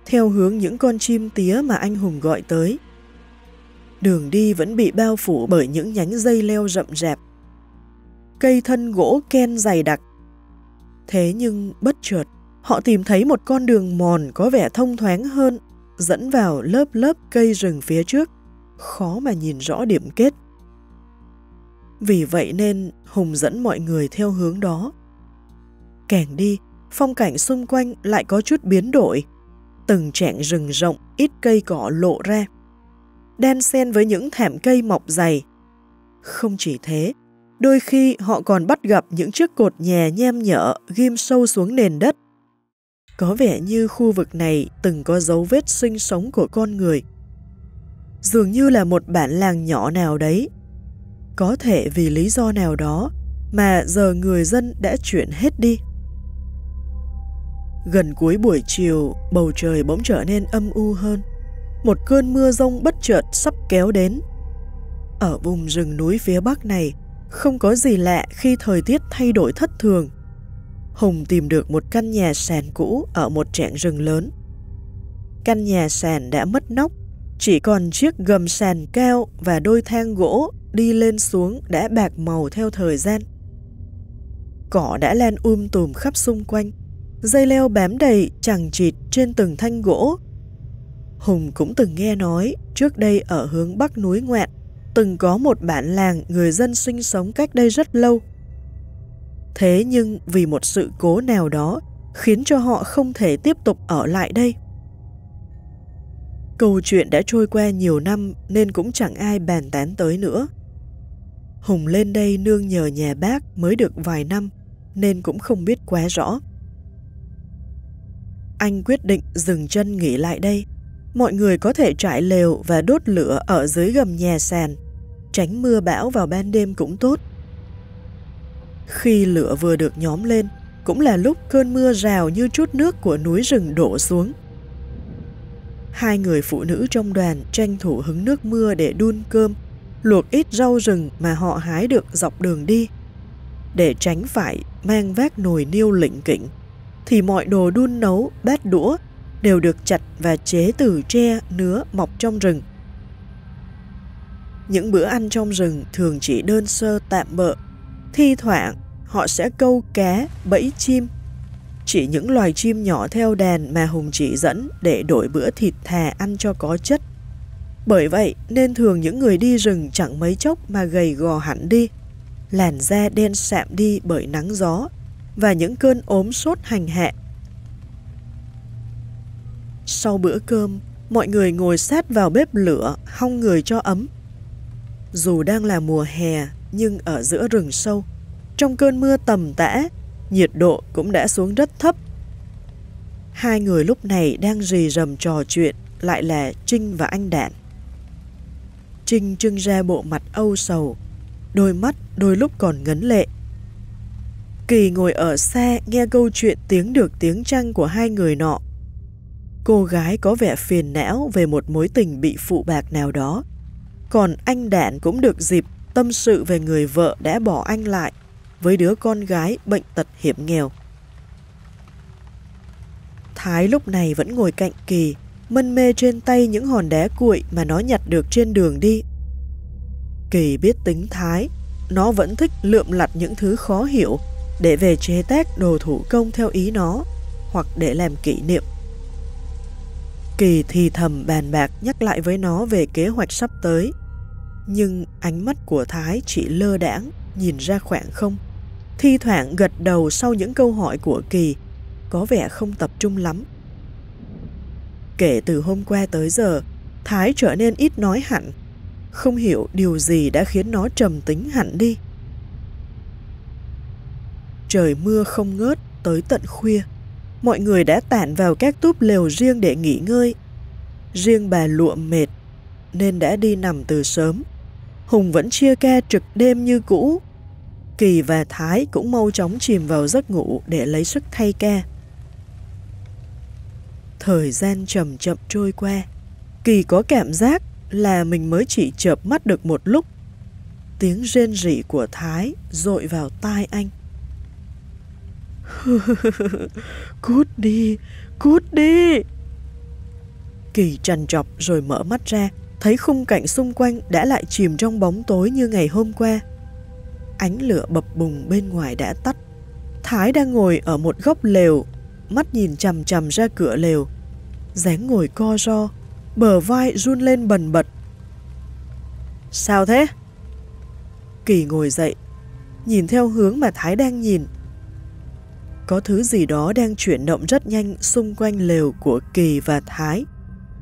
theo hướng những con chim tía mà anh Hùng gọi tới. Đường đi vẫn bị bao phủ bởi những nhánh dây leo rậm rạp, cây thân gỗ ken dày đặc. Thế nhưng bất chợt, họ tìm thấy một con đường mòn có vẻ thông thoáng hơn, dẫn vào lớp lớp cây rừng phía trước, khó mà nhìn rõ điểm kết. Vì vậy nên Hùng dẫn mọi người theo hướng đó. Càng đi, phong cảnh xung quanh lại có chút biến đổi, từng chảng rừng rộng ít cây cỏ lộ ra, đan xen với những thảm cây mọc dày. Không chỉ thế, đôi khi họ còn bắt gặp những chiếc cột nhà nham nhở ghim sâu xuống nền đất. Có vẻ như khu vực này từng có dấu vết sinh sống của con người. Dường như là một bản làng nhỏ nào đấy. Có thể vì lý do nào đó mà giờ người dân đã chuyển hết đi. Gần cuối buổi chiều, bầu trời bỗng trở nên âm u hơn. Một cơn mưa dông bất chợt sắp kéo đến. Ở vùng rừng núi phía Bắc này, không có gì lạ khi thời tiết thay đổi thất thường. Hùng tìm được một căn nhà sàn cũ ở một trảng rừng lớn. Căn nhà sàn đã mất nóc, chỉ còn chiếc gầm sàn cao và đôi thang gỗ đi lên xuống đã bạc màu theo thời gian. Cỏ đã lan um tùm khắp xung quanh, dây leo bám đầy chằng chịt trên từng thanh gỗ. Hùng cũng từng nghe nói trước đây ở hướng bắc núi Ngoạn từng có một bản làng người dân sinh sống cách đây rất lâu. Thế nhưng vì một sự cố nào đó khiến cho họ không thể tiếp tục ở lại đây. Câu chuyện đã trôi qua nhiều năm nên cũng chẳng ai bàn tán tới nữa. Hùng lên đây nương nhờ nhà bác mới được vài năm nên cũng không biết quá rõ. Anh quyết định dừng chân nghỉ lại đây. Mọi người có thể trải lều và đốt lửa ở dưới gầm nhà sàn, tránh mưa bão vào ban đêm cũng tốt. Khi lửa vừa được nhóm lên, cũng là lúc cơn mưa rào như chút nước của núi rừng đổ xuống. Hai người phụ nữ trong đoàn tranh thủ hứng nước mưa để đun cơm, luộc ít rau rừng mà họ hái được dọc đường đi. Để tránh phải mang vác nồi niêu lỉnh kỉnh, thì mọi đồ đun nấu, bát đũa đều được chặt và chế từ tre, nứa mọc trong rừng. Những bữa ăn trong rừng thường chỉ đơn sơ tạm bợ, thi thoảng họ sẽ câu cá, bẫy chim, chỉ những loài chim nhỏ theo đàn mà Hùng chỉ dẫn để đổi bữa thịt thà ăn cho có chất. Bởi vậy nên thường những người đi rừng chẳng mấy chốc mà gầy gò hẳn đi, làn da đen sạm đi bởi nắng gió và những cơn ốm sốt hành hạ. Sau bữa cơm, mọi người ngồi sát vào bếp lửa, hong người cho ấm. Dù đang là mùa hè, nhưng ở giữa rừng sâu, trong cơn mưa tầm tã, nhiệt độ cũng đã xuống rất thấp. Hai người lúc này đang rì rầm trò chuyện, lại là Trinh và anh Đạn. Trinh trưng ra bộ mặt âu sầu, đôi mắt đôi lúc còn ngấn lệ. Kỳ ngồi ở xa nghe câu chuyện tiếng được tiếng chăng của hai người nọ. Cô gái có vẻ phiền não về một mối tình bị phụ bạc nào đó. Còn anh Đạn cũng được dịp tâm sự về người vợ đã bỏ anh lại với đứa con gái bệnh tật hiểm nghèo. Thái lúc này vẫn ngồi cạnh Kỳ, mân mê trên tay những hòn đá cuội mà nó nhặt được trên đường đi. Kỳ biết tính Thái, nó vẫn thích lượm lặt những thứ khó hiểu để về chế tác đồ thủ công theo ý nó hoặc để làm kỷ niệm. Kỳ thì thầm bàn bạc nhắc lại với nó về kế hoạch sắp tới, nhưng ánh mắt của Thái chỉ lơ đãng nhìn ra khoảng không, thi thoảng gật đầu sau những câu hỏi của Kỳ, có vẻ không tập trung lắm. Kể từ hôm qua tới giờ, Thái trở nên ít nói hẳn, không hiểu điều gì đã khiến nó trầm tính hẳn đi. Trời mưa không ngớt tới tận khuya. Mọi người đã tản vào các túp lều riêng để nghỉ ngơi. Riêng bà Lụa mệt nên đã đi nằm từ sớm. Hùng vẫn chia ca trực đêm như cũ. Kỳ và Thái cũng mau chóng chìm vào giấc ngủ để lấy sức thay ca. Thời gian chậm chậm trôi qua. Kỳ có cảm giác là mình mới chỉ chợp mắt được một lúc. Tiếng rên rỉ của Thái dội vào tai anh. Cút đi, cút đi. Kỳ trằn trọc rồi mở mắt ra, thấy khung cảnh xung quanh đã lại chìm trong bóng tối như ngày hôm qua. Ánh lửa bập bùng bên ngoài đã tắt. Thái đang ngồi ở một góc lều, mắt nhìn chằm chằm ra cửa lều, dáng ngồi co ro, bờ vai run lên bần bật. Sao thế? Kỳ ngồi dậy, nhìn theo hướng mà Thái đang nhìn. Có thứ gì đó đang chuyển động rất nhanh xung quanh lều của Kỳ và Thái.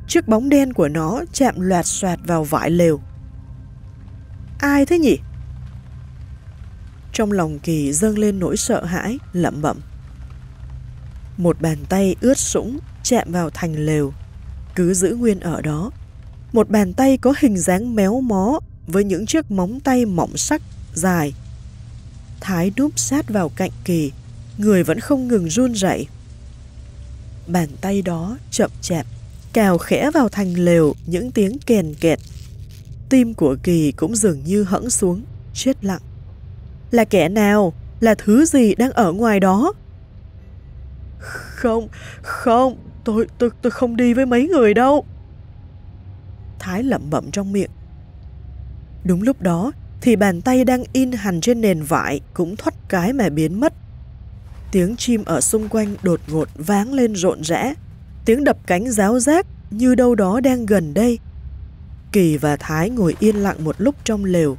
Chiếc bóng đen của nó chạm loạt xoạt vào vải lều. Ai thế nhỉ? Trong lòng Kỳ dâng lên nỗi sợ hãi, lẩm bẩm. Một bàn tay ướt sũng chạm vào thành lều, cứ giữ nguyên ở đó. Một bàn tay có hình dáng méo mó với những chiếc móng tay mỏng sắc, dài. Thái núp sát vào cạnh Kỳ, người vẫn không ngừng run rẩy. Bàn tay đó chậm chạp cào khẽ vào thành lều, những tiếng kèn kẹt. Tim của Kỳ cũng dường như hẫng xuống, chết lặng. Là kẻ nào? Là thứ gì đang ở ngoài đó? Không, không, tôi tôi tôi không đi với mấy người đâu. Thái lẩm bẩm trong miệng. Đúng lúc đó thì bàn tay đang in hằn trên nền vải cũng thoắt cái mà biến mất. Tiếng chim ở xung quanh đột ngột váng lên rộn rã, tiếng đập cánh ráo rác như đâu đó đang gần đây. Kỳ và Thái ngồi yên lặng một lúc trong lều,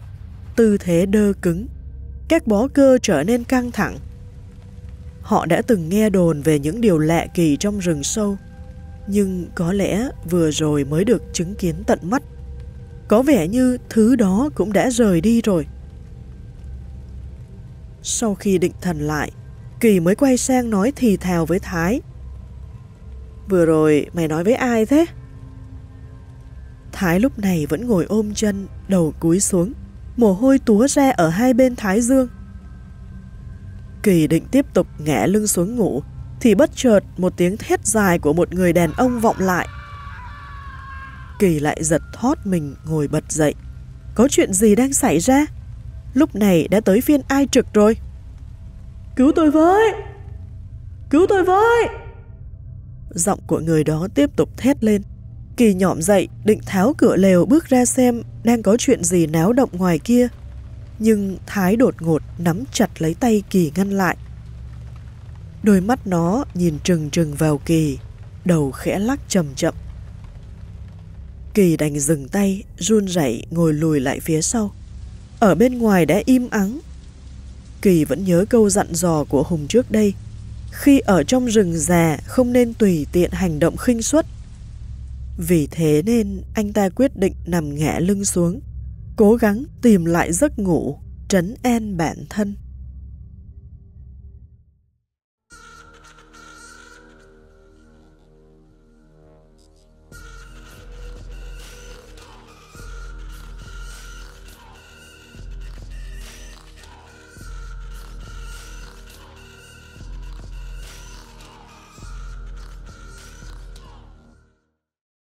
tư thế đơ cứng, các bó cơ trở nên căng thẳng. Họ đã từng nghe đồn về những điều lạ kỳ trong rừng sâu, nhưng có lẽ vừa rồi mới được chứng kiến tận mắt. Có vẻ như thứ đó cũng đã rời đi rồi. Sau khi định thần lại, Kỳ mới quay sang nói thì thào với Thái. Vừa rồi mày nói với ai thế? Thái lúc này vẫn ngồi ôm chân, đầu cúi xuống, mồ hôi túa ra ở hai bên thái dương. Kỳ định tiếp tục ngã lưng xuống ngủ, thì bất chợt một tiếng thét dài của một người đàn ông vọng lại. Kỳ lại giật thót mình ngồi bật dậy. Có chuyện gì đang xảy ra? Lúc này đã tới phiên ai trực rồi? Cứu tôi với! Cứu tôi với! Giọng của người đó tiếp tục thét lên. Kỳ nhõm dậy, định tháo cửa lều bước ra xem đang có chuyện gì náo động ngoài kia. Nhưng Thái đột ngột nắm chặt lấy tay Kỳ ngăn lại. Đôi mắt nó nhìn trừng trừng vào Kỳ, đầu khẽ lắc chậm chậm. Kỳ đành dừng tay, run rẩy ngồi lùi lại phía sau. Ở bên ngoài đã im ắng. Kỳ vẫn nhớ câu dặn dò của Hùng trước đây, khi ở trong rừng già không nên tùy tiện hành động khinh suất. Vì thế nên anh ta quyết định nằm ngã lưng xuống, cố gắng tìm lại giấc ngủ, trấn an bản thân.